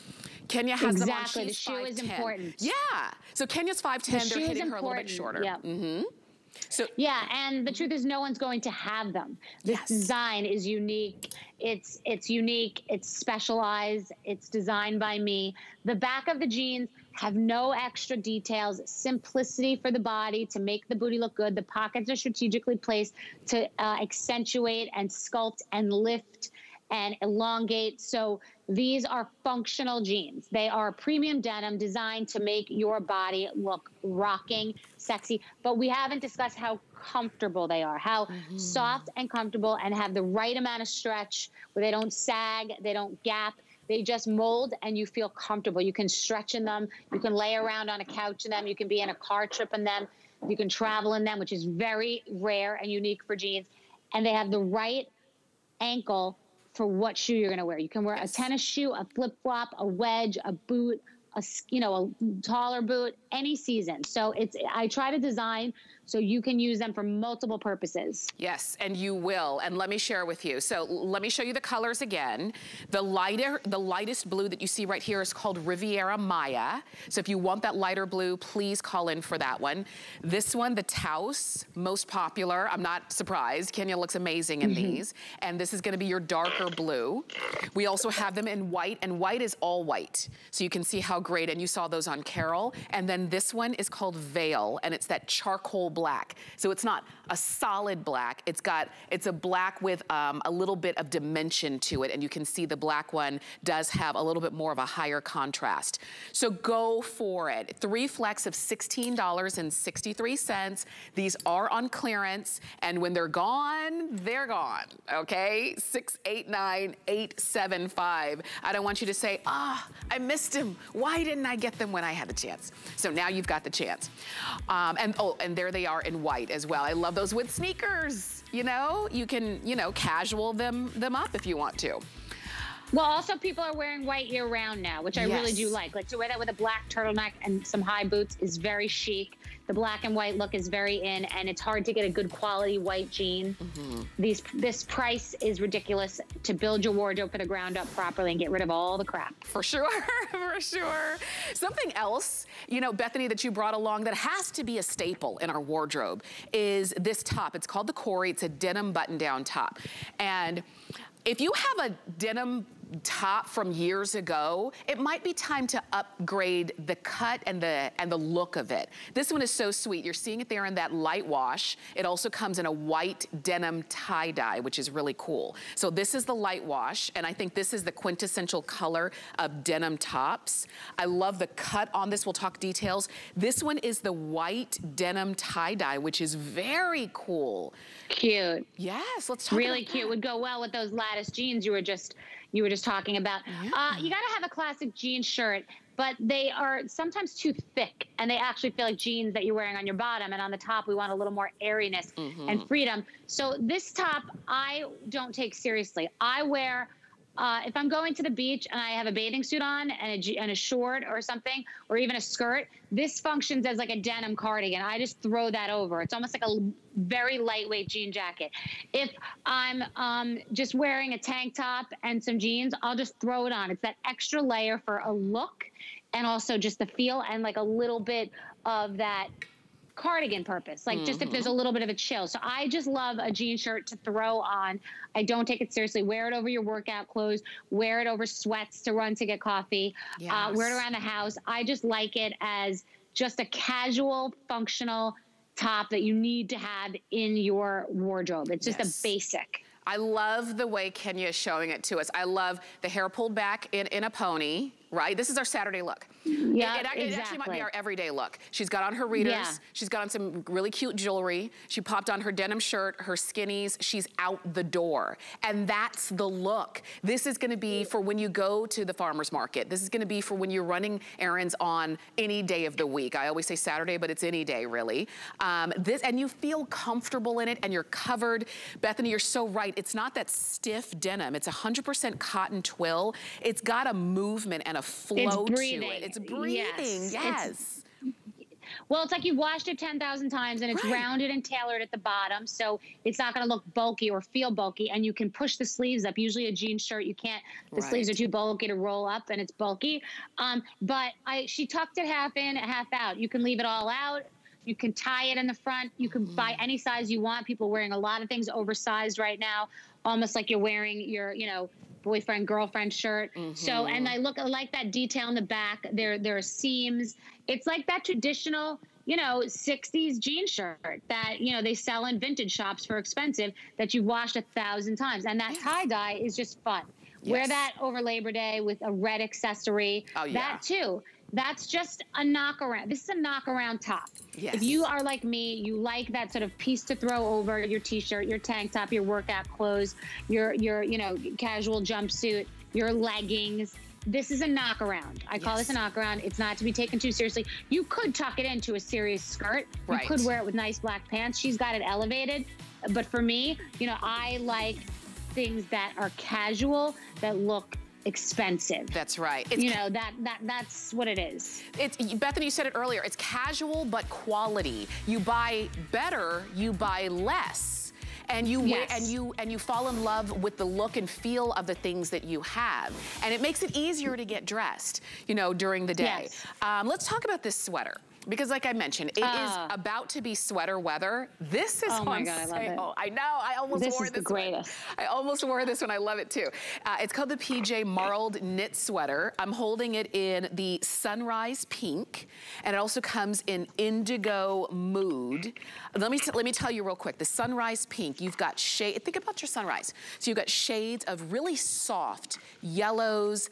Kenya has exactly. them on, she's the shoe five ten. Is important. Yeah, so Kenya's five ten, the they're hitting her a little bit shorter. Yeah. Mm-hmm. So yeah, and the truth is no one's going to have them. This yes. design is unique. It's, it's unique, it's specialized, it's designed by me. The back of the jeans have no extra details, simplicity for the body to make the booty look good. The pockets are strategically placed to uh, accentuate and sculpt and lift and elongate. So these are functional jeans. They are premium denim designed to make your body look rocking, sexy, but we haven't discussed how comfortable they are, how mm-hmm. soft and comfortable and have the right amount of stretch where they don't sag, they don't gap. They just mold and you feel comfortable. You can stretch in them. You can lay around on a couch in them. You can be in a car trip in them. You can travel in them, which is very rare and unique for jeans. And they have the right ankle for what shoe you're going to wear. You can wear yes. a tennis shoe, a flip-flop, a wedge, a boot, a, you know, a taller boot, any season. So it's, I try to design so you can use them for multiple purposes. Yes, and you will. And let me share with you. So let me show you the colors again. The lighter, the lightest blue that you see right here is called Riviera Maya. So if you want that lighter blue, please call in for that one. This one, the Taos, most popular. I'm not surprised. Kenya looks amazing in mm-hmm. these. And this is going to be your darker blue. We also have them in white, and white is all white. So you can see how great, and you saw those on Carol. And then this one is called Veil, and it's that charcoal black. So it's not a solid black. It's got, it's a black with um, a little bit of dimension to it. And you can see the black one does have a little bit more of a higher contrast. So go for it. Three flecks of sixteen dollars and sixty-three cents. These are on clearance. And when they're gone, they're gone. Okay? six eight nine eight seven five. I don't want you to say, ah, oh, I missed him. Why didn't I get them when I had the chance? So now you've got the chance. Um, and oh, and there they are in white as well. I love those with sneakers. You know, you can, you know, casual them them up if you want to. Well, also people are wearing white year round now, which I yes. really do like. Like to wear that with a black turtleneck and some high boots is very chic. The black and white look is very in, and it's hard to get a good quality white jean. Mm-hmm. These, this price is ridiculous to build your wardrobe for the ground up properly and get rid of all the crap. For sure, for sure. Something else, you know, Bethenny, that you brought along that has to be a staple in our wardrobe is this top. It's called the Corey. It's a denim button-down top. And if you have a denim top from years ago, it might be time to upgrade the cut and the and the look of it. This one is so sweet. You're seeing it there in that light wash. It also comes in a white denim tie-dye, which is really cool. So this is the light wash, and I think this is the quintessential color of denim tops. I love the cut on this. We'll talk details. This one is the white denim tie-dye, which is very cool. Cute. Yes, let's talk really about cute. That. Would go well with those lattice jeans you were just you were just talking about. Yeah. Uh, you gotta have a classic jean shirt, but they are sometimes too thick, and they actually feel like jeans that you're wearing on your bottom, and on the top we want a little more airiness mm-hmm. and freedom. So this top I don't take seriously. I wear, uh, if I'm going to the beach and I have a bathing suit on and a, and a short or something, or even a skirt, this functions as like a denim cardigan. I just throw that over. It's almost like a very lightweight jean jacket. If I'm um, just wearing a tank top and some jeans, I'll just throw it on. It's that extra layer for a look and also just the feel and like a little bit of that cardigan purpose, like mm-hmm. just if there's a little bit of a chill. So I just love a jean shirt to throw on. I don't take it seriously. Wear it over your workout clothes. Wear it over sweats to run to get coffee. Yes. Uh, wear it around the house. I just like it as just a casual, functional top that you need to have in your wardrobe. It's just yes. a basic. I love the way Kenya is showing it to us. I love the hair pulled back in, in a pony, right? This is our Saturday look. Yeah, it, it, it exactly. actually might be our everyday look. She's got on her readers. Yeah. She's got on some really cute jewelry. She popped on her denim shirt, her skinnies. She's out the door. And that's the look. This is going to be for when you go to the farmer's market. This is going to be for when you're running errands on any day of the week. I always say Saturday, but it's any day, really. Um, this, and you feel comfortable in it, and you're covered. Bethenny, you're so right. It's not that stiff denim. It's one hundred percent cotton twill. It's got a movement and a flow to it. It's breathing. Yes. yes. It's, well, it's like you've washed it ten thousand times, and it's right. rounded and tailored at the bottom, so it's not going to look bulky or feel bulky, and you can push the sleeves up. Usually a jean shirt, you can't. The right. sleeves are too bulky to roll up, and it's bulky. Um, but I, she tucked it half in, half out. You can leave it all out. You can tie it in the front. You can mm. buy any size you want. People wearing a lot of things oversized right now, almost like you're wearing your, you know, boyfriend, girlfriend shirt. Mm-hmm. So, and I look, I like that detail in the back. There, there are seams. It's like that traditional, you know, sixties jean shirt that, you know, they sell in vintage shops for expensive that you've washed a thousand times. And that yes. tie-dye is just fun. Yes. Wear that over Labor Day with a red accessory. Oh, yeah. That too. That's just a knock around. This is a knock around top. Yes. If you are like me, you like that sort of piece to throw over your t-shirt, your tank top, your workout clothes, your, your you know, casual jumpsuit, your leggings. This is a knock around. I yes. call this a knock around. It's not to be taken too seriously. You could tuck it into a serious skirt. Right. You could wear it with nice black pants. She's got it elevated. But for me, you know, I like things that are casual, that look expensive. That's right. It's, you know, that that that's what it is. It's, Bethenny, you said it earlier, it's casual but quality. You buy better, you buy less. And you, yes. and you and you fall in love with the look and feel of the things that you have. And it makes it easier to get dressed, you know, during the day. Yes. Um, let's talk about this sweater. Because like I mentioned, it uh, is about to be sweater weather. This is oh on my God, sale. I, love it. I know, I almost this wore is this the greatest. One. I almost wore this one, I love it too. Uh, it's called the P J Marled Knit Sweater. I'm holding it in the Sunrise Pink, and it also comes in Indigo Mood. Let me, let me tell you real quick, the Sunrise Pink, you've got shade, think about your sunrise. So you've got shades of really soft yellows,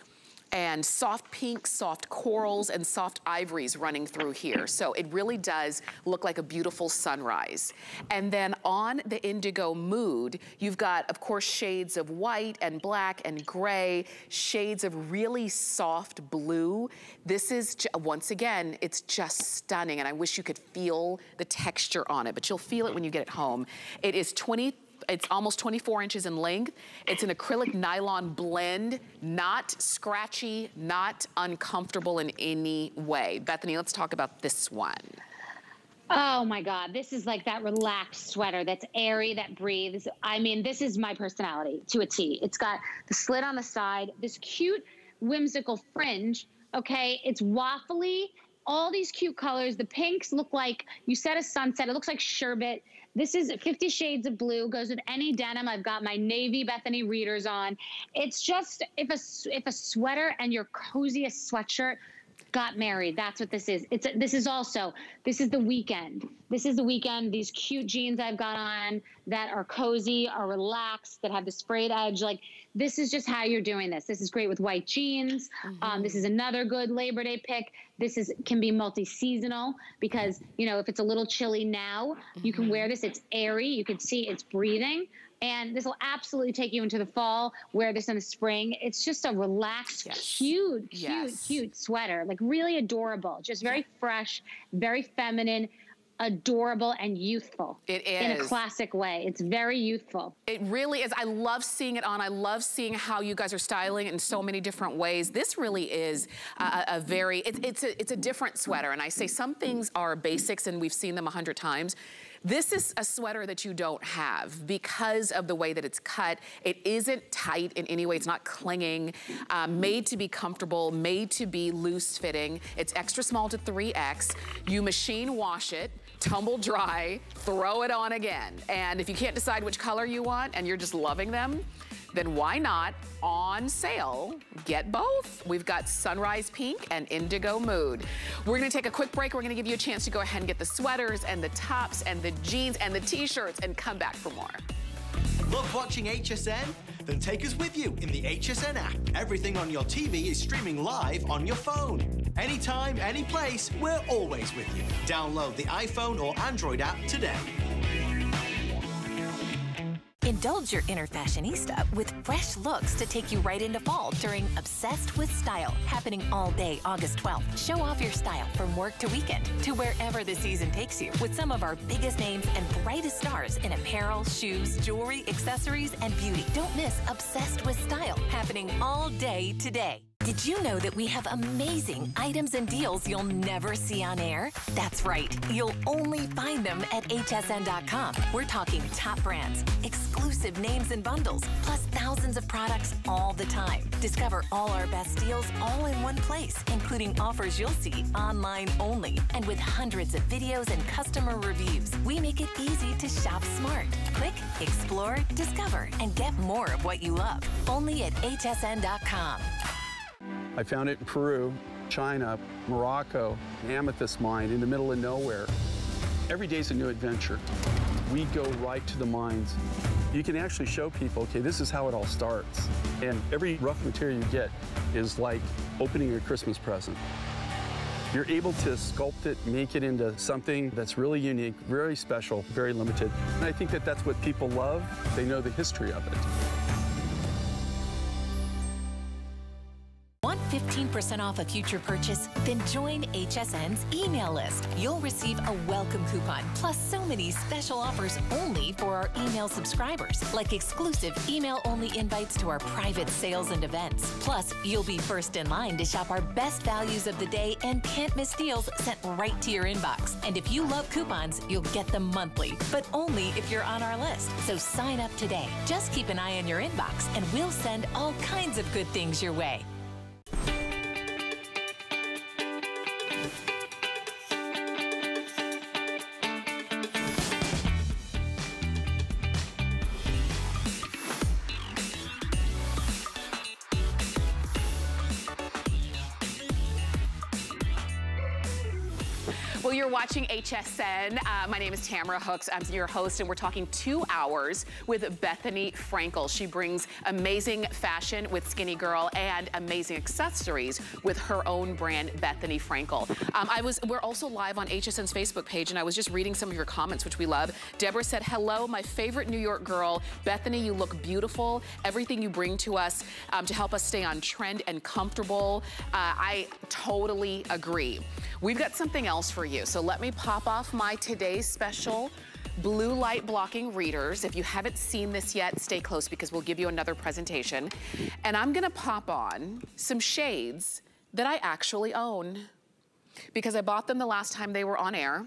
and soft pinks, soft corals, and soft ivories running through here. So it really does look like a beautiful sunrise. And then on the Indigo Mood, you've got, of course, shades of white and black and gray, shades of really soft blue. This is, once again, it's just stunning, and I wish you could feel the texture on it, but you'll feel it when you get it home. It is twenty-three It's almost twenty-four inches in length. It's an acrylic nylon blend, not scratchy, not uncomfortable in any way. Bethenny, let's talk about this one. Oh my God, this is like that relaxed sweater that's airy, that breathes. I mean, this is my personality to a T. It's got the slit on the side, this cute, whimsical fringe, okay? It's waffly, all these cute colors. The pinks look like you set a sunset. It looks like sherbet. This is fifty shades of blue, goes with any denim. I've got my navy Bethenny Readers on. It's just, if a, if a sweater and your coziest sweatshirt got married, that's what this is. It's a, this is also, this is the weekend. This is the weekend, these cute jeans I've got on that are cozy, are relaxed, that have the sprayed edge. Like, this is just how you're doing this. This is great with white jeans. Mm-hmm. Um, this is another good Labor Day pick. This is can be multi-seasonal because, you know, if it's a little chilly now, mm-hmm. you can wear this. It's airy. You can see it's breathing. And this will absolutely take you into the fall. Wear this in the spring. It's just a relaxed, yes. cute, cute, yes. cute sweater. Like, really adorable. Just very yeah. fresh, very feminine. Adorable and youthful. It is. In a classic way. It's very youthful. It really is. I love seeing it on. I love seeing how you guys are styling it in so many different ways. This really is a, a very, it, it's, a, it's a different sweater. And I say some things are basics and we've seen them a hundred times. This is a sweater that you don't have because of the way that it's cut. It isn't tight in any way. It's not clinging. Um, made to be comfortable, made to be loose fitting. It's extra small to three X. You machine wash it, tumble dry, throw it on again. And if you can't decide which color you want and you're just loving them, then why not, on sale, get both. We've got Sunrise Pink and Indigo Mood. We're gonna take a quick break. We're gonna give you a chance to go ahead and get the sweaters and the tops and the jeans and the t-shirts and come back for more. Love watching H S N? Then take us with you in the H S N app. Everything on your T V is streaming live on your phone. Anytime, any place, we're always with you. Download the iPhone or Android app today. Indulge your inner fashionista with fresh looks to take you right into fall during Obsessed with Style, happening all day August twelfth. Show off your style from work to weekend to wherever the season takes you with some of our biggest names and brightest stars in apparel, shoes, jewelry, accessories, and beauty. Don't miss Obsessed with Style, happening all day today. Did you know that we have amazing items and deals you'll never see on air? That's right. You'll only find them at H S N dot com. We're talking top brands, exclusive names and bundles, plus thousands of products all the time. Discover all our best deals all in one place, including offers you'll see online only. And with hundreds of videos and customer reviews, we make it easy to shop smart. Click, explore, discover, and get more of what you love. Only at H S N dot com. I found it in Peru, China, Morocco, an amethyst mine in the middle of nowhere. Every day's a new adventure. We go right to the mines. You can actually show people, okay, this is how it all starts. And every rough material you get is like opening a Christmas present. You're able to sculpt it, make it into something that's really unique, very special, very limited. And I think that that's what people love. They know the history of it. fifteen percent off a future purchase? Then join H S N's email list. You'll receive a welcome coupon, plus so many special offers only for our email subscribers, like exclusive email-only invites to our private sales and events. Plus, you'll be first in line to shop our best values of the day and can't miss deals sent right to your inbox. And if you love coupons, you'll get them monthly, but only if you're on our list. So sign up today. Just keep an eye on your inbox, and we'll send all kinds of good things your way. Well, you're watching H S N. Uh, my name is Tamara Hooks. I'm your host, and we're talking two hours with Bethenny Frankel. She brings amazing fashion with Skinny Girl and amazing accessories with her own brand, Bethenny Frankel. Um, I was, we're also live on H S N's Facebook page, and I was just reading some of your comments, which we love. Deborah said, hello, my favorite New York girl. Bethenny, you look beautiful. Everything you bring to us um, to help us stay on trend and comfortable. Uh, I totally agree. We've got something else for you. So let me pop off my today's special blue light blocking readers. If you haven't seen this yet, stay close because we'll give you another presentation. And I'm gonna pop on some shades that I actually own because I bought them the last time they were on air.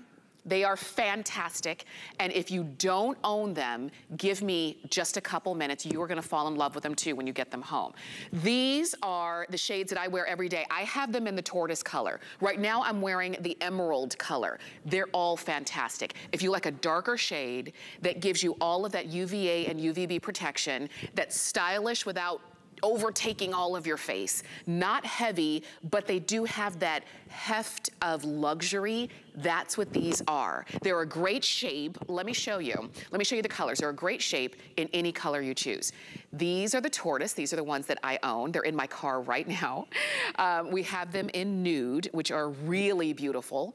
They are fantastic. And if you don't own them, give me just a couple minutes. You are gonna fall in love with them too when you get them home. These are the shades that I wear every day. I have them in the tortoise color. Right now I'm wearing the emerald color. They're all fantastic. If you like a darker shade that gives you all of that U V A and U V B protection, that's stylish without overtaking all of your face. Not heavy, but they do have that heft of luxury. That's what these are. They're a great shape. Let me show you. Let me show you the colors. They're a great shape in any color you choose. These are the tortoise. These are the ones that I own. They're in my car right now. Um, we have them in nude, which are really beautiful.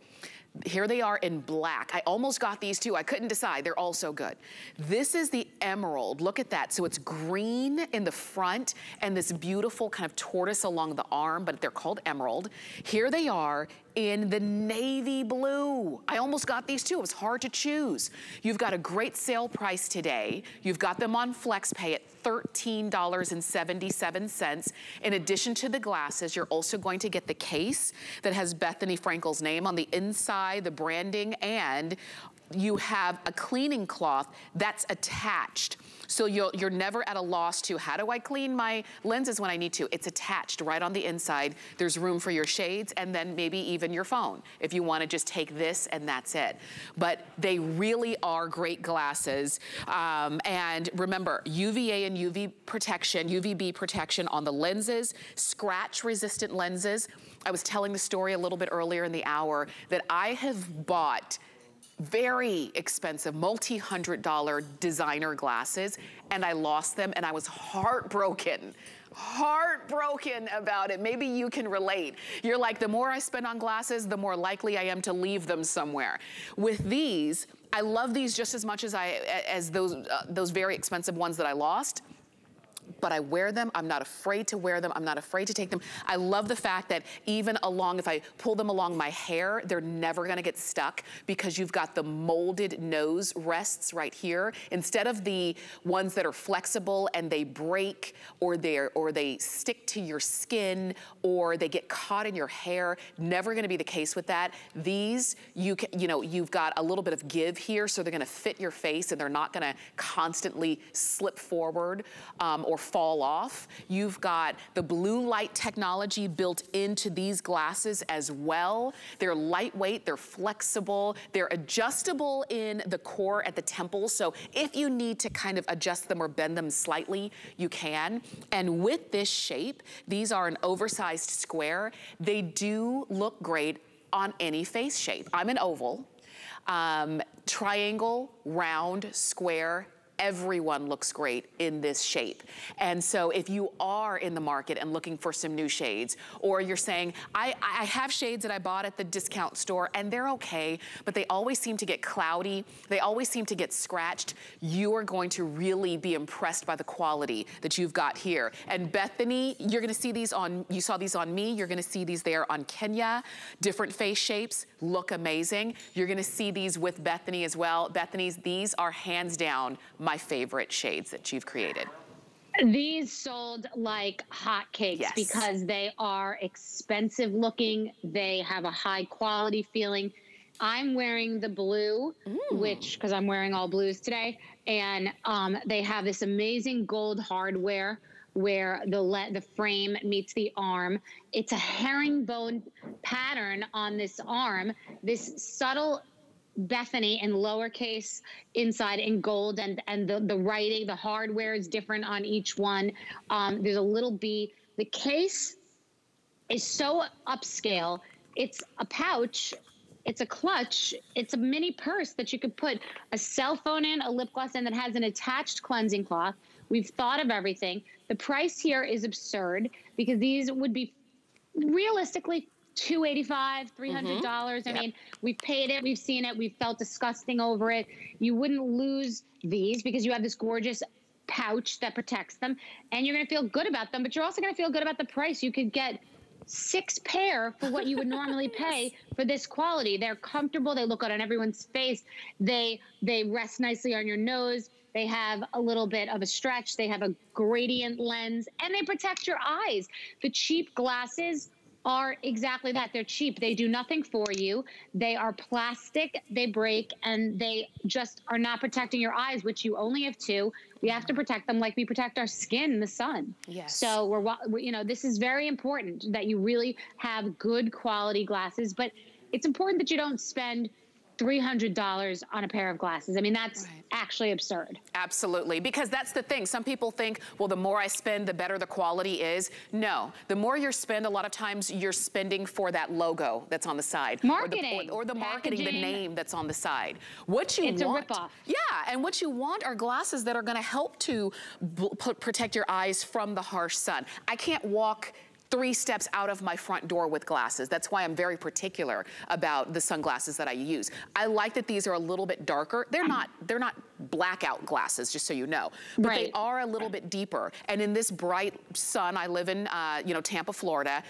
Here they are in black. I almost got these too. I couldn't decide. They're all so good. This is the emerald. Look at that. So it's green in the front and this beautiful kind of tortoise along the arm, but they're called emerald. Here they are in the navy blue. I almost got these too. It was hard to choose. You've got a great sale price today. You've got them on FlexPay at thirteen dollars and seventy-seven cents. In addition to the glasses, you're also going to get the case that has Bethenny Frankel's name on the inside, the branding, and you have a cleaning cloth that's attached. So you'll, you're never at a loss to, how do I clean my lenses when I need to? It's attached right on the inside. There's room for your shades and then maybe even your phone if you wanna just take this and that's it. But they really are great glasses. Um, and remember, U V A and U V protection, U V B protection on the lenses, scratch resistant lenses. I was telling the story a little bit earlier in the hour that I have bought very expensive, multi-hundred dollar designer glasses, and I lost them and I was heartbroken. Heartbroken about it. Maybe you can relate. You're like, the more I spend on glasses, the more likely I am to leave them somewhere. With these, I love these just as much as I as those uh, those very expensive ones that I lost. But I wear them, I'm not afraid to wear them, I'm not afraid to take them. I love the fact that even along, if I pull them along my hair, they're never gonna get stuck because you've got the molded nose rests right here. Instead of the ones that are flexible and they break or, they're, or they stick to your skin or they get caught in your hair, never gonna be the case with that. These, you can, you know, you've got a little bit of give here, so they're gonna fit your face and they're not gonna constantly slip forward um, or fall off. You've got the blue light technology built into these glasses as well. They're lightweight, they're flexible, they're adjustable in the core at the temple. So if you need to kind of adjust them or bend them slightly, you can. And with this shape, these are an oversized square. They do look great on any face shape. I'm an oval, um, triangle, round, square, everyone looks great in this shape. And so if you are in the market and looking for some new shades, or you're saying, I, I have shades that I bought at the discount store and they're okay, but they always seem to get cloudy, they always seem to get scratched, you are going to really be impressed by the quality that you've got here. And Bethenny, you're gonna see these on, you saw these on me, you're gonna see these there on Kenya. Different face shapes, look amazing. You're gonna see these with Bethenny as well. Bethenny's, these are hands down my favorite shades that you've created. These sold like hotcakes, yes, because they are expensive looking. They have a high quality feeling. I'm wearing the blue, Ooh. which, because I'm wearing all blues today, and um, they have this amazing gold hardware where the le the frame meets the arm. It's a herringbone pattern on this arm. This subtle Bethenny in lowercase inside in gold, and and the, the writing, the hardware is different on each one. Um, there's a little B. The case is so upscale. It's a pouch. It's a clutch. It's a mini purse that you could put a cell phone in, a lip gloss in, that has an attached cleansing cloth. We've thought of everything. The price here is absurd because these would be realistically two eighty-five, three hundred dollars. Mm-hmm. I yep. mean, we've paid it, we've seen it, we've felt disgusting over it. You wouldn't lose these because you have this gorgeous pouch that protects them, and you're gonna feel good about them, but you're also gonna feel good about the price. You could get six pair for what you would normally pay yes. for this quality. They're comfortable, they look good on everyone's face, they they rest nicely on your nose, they have a little bit of a stretch, they have a gradient lens, and they protect your eyes. The cheap glasses are exactly that. They're cheap, they do nothing for you, they are plastic, they break, and they just are not protecting your eyes, which you only have two. We have to protect them like we protect our skin in the sun. Yes. So we're, we're you know, this is very important that you really have good quality glasses, but it's important that you don't spend three hundred dollars on a pair of glasses. I mean, that's right. actually absurd. Absolutely, because that's the thing. Some people think, well, the more I spend, the better the quality is. No, the more you spend, a lot of times you're spending for that logo that's on the side. Marketing. Or the, or, or the marketing, the name that's on the side. What you it's want. It's a ripoff. Yeah, and what you want are glasses that are gonna help to b protect your eyes from the harsh sun. I can't walk three steps out of my front door with glasses. That's why I'm very particular about the sunglasses that I use. I like that these are a little bit darker. They're not, they're not blackout glasses, just so you know, but right. they are a little bit deeper. And in this bright sun, I live in, uh, you know, Tampa, Florida.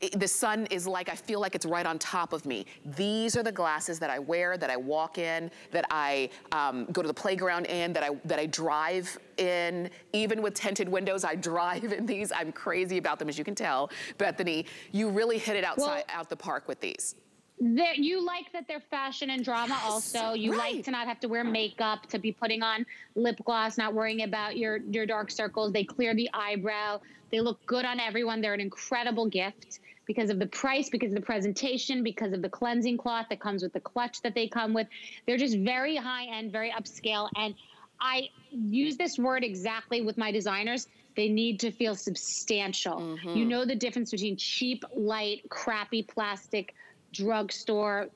It, the sun is like, I feel like it's right on top of me. These are the glasses that I wear, that I walk in, that I um, go to the playground in, that I, that I drive in. Even with tinted windows, I drive in these. I'm crazy about them, as you can tell, Bethenny. You really hit it outside, well, out the park with these. There, you like that they're fashion and drama yes, also. You right. like to not have to wear makeup, to be putting on lip gloss, not worrying about your, your dark circles. They clear the eyebrow. They look good on everyone. They're an incredible gift because of the price, because of the presentation, because of the cleansing cloth that comes with the clutch that they come with. They're just very high-end, very upscale. And I use this word exactly with my designers. They need to feel substantial. Mm-hmm. You know the difference between cheap, light, crappy plastic, drugstore,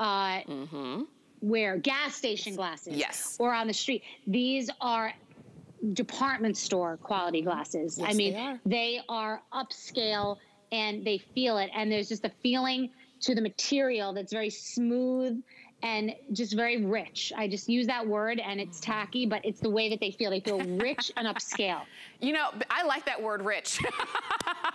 uh, mm-hmm. where gas station glasses, yes, or on the street. These are department store quality glasses. Yes, I mean, they are. they are upscale and they feel it. And there's just a feeling to the material that's very smooth and just very rich. I just use that word, and it's tacky, but it's the way that they feel. They feel rich and upscale. You know, I like that word, rich.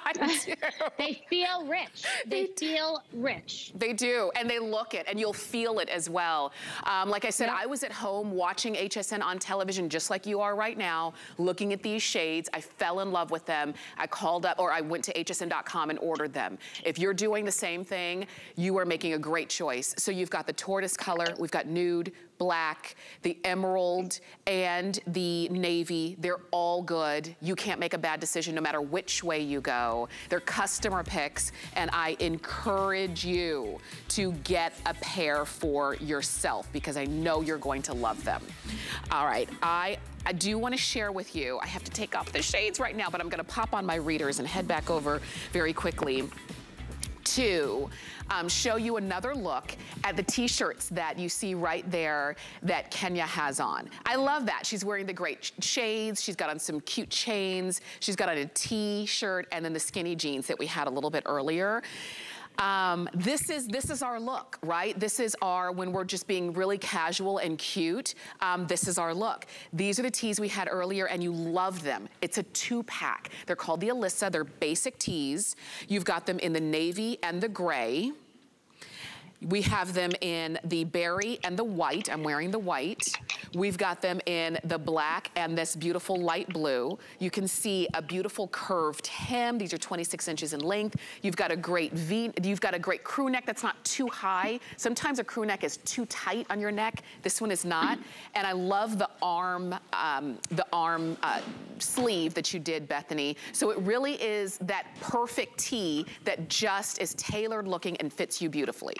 I do too. They feel rich. They, they feel rich. They do, and they look it, and you'll feel it as well. Um, like I said, yep. I was at home watching H S N on television, just like you are right now, looking at these shades. I fell in love with them. I called up, or I went to H S N dot com and ordered them. If you're doing the same thing, you are making a great choice. So you've got the tortoise color, we've got nude, black, the emerald, and the navy. They're all good. You can't make a bad decision no matter which way you go. They're customer picks, and I encourage you to get a pair for yourself because I know you're going to love them. All right, I I do want to share with you, I have to take off the shades right now, but I'm gonna pop on my readers and head back over very quickly to um, show you another look at the t-shirts that you see right there that Kenya has on. I love that. She's wearing the great shades. She's got on some cute chains. She's got on a t-shirt and then the skinny jeans that we had a little bit earlier. Um, this is this is our look, right? This is our, when we're just being really casual and cute, um, this is our look. These are the tees we had earlier and you loved them. It's a two-pack. They're called the Alyssa. They're basic tees. You've got them in the navy and the gray. We have them in the berry and the white. I'm wearing the white. We've got them in the black and this beautiful light blue. You can see a beautiful curved hem. These are twenty-six inches in length. You've got a great V, you've got a great crew neck that's not too high. Sometimes a crew neck is too tight on your neck. This one is not. And I love the arm, um, the arm uh, sleeve that you did, Bethenny. So it really is that perfect tee that just is tailored looking and fits you beautifully.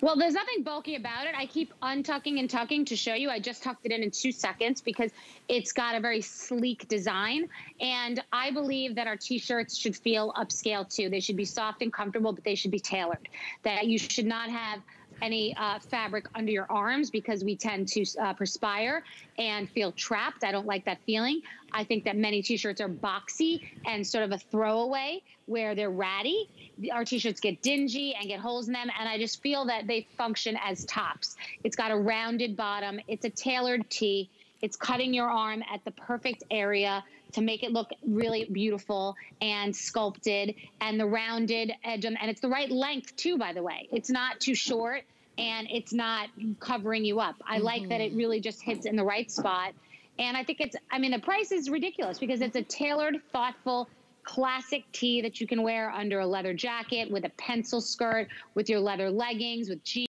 Well, there's nothing bulky about it. I keep untucking and tucking to show you. I just tucked it in in two seconds because it's got a very sleek design. And I believe that our t-shirts should feel upscale too. They should be soft and comfortable, but they should be tailored. That you should not have any uh, fabric under your arms because we tend to uh, perspire and feel trapped. I don't like that feeling. I think that many t-shirts are boxy and sort of a throwaway where they're ratty. Our t-shirts get dingy and get holes in them, and I just feel that they function as tops. It's got a rounded bottom. It's a tailored tee. It's cutting your arm at the perfect area to make it look really beautiful and sculpted, and the rounded edge, and it's the right length too, by the way. It's not too short and it's not covering you up. I mm-hmm. like that it really just hits in the right spot. And I think it's, I mean, the price is ridiculous because it's a tailored, thoughtful, classic tee that you can wear under a leather jacket, with a pencil skirt, with your leather leggings, with jeans.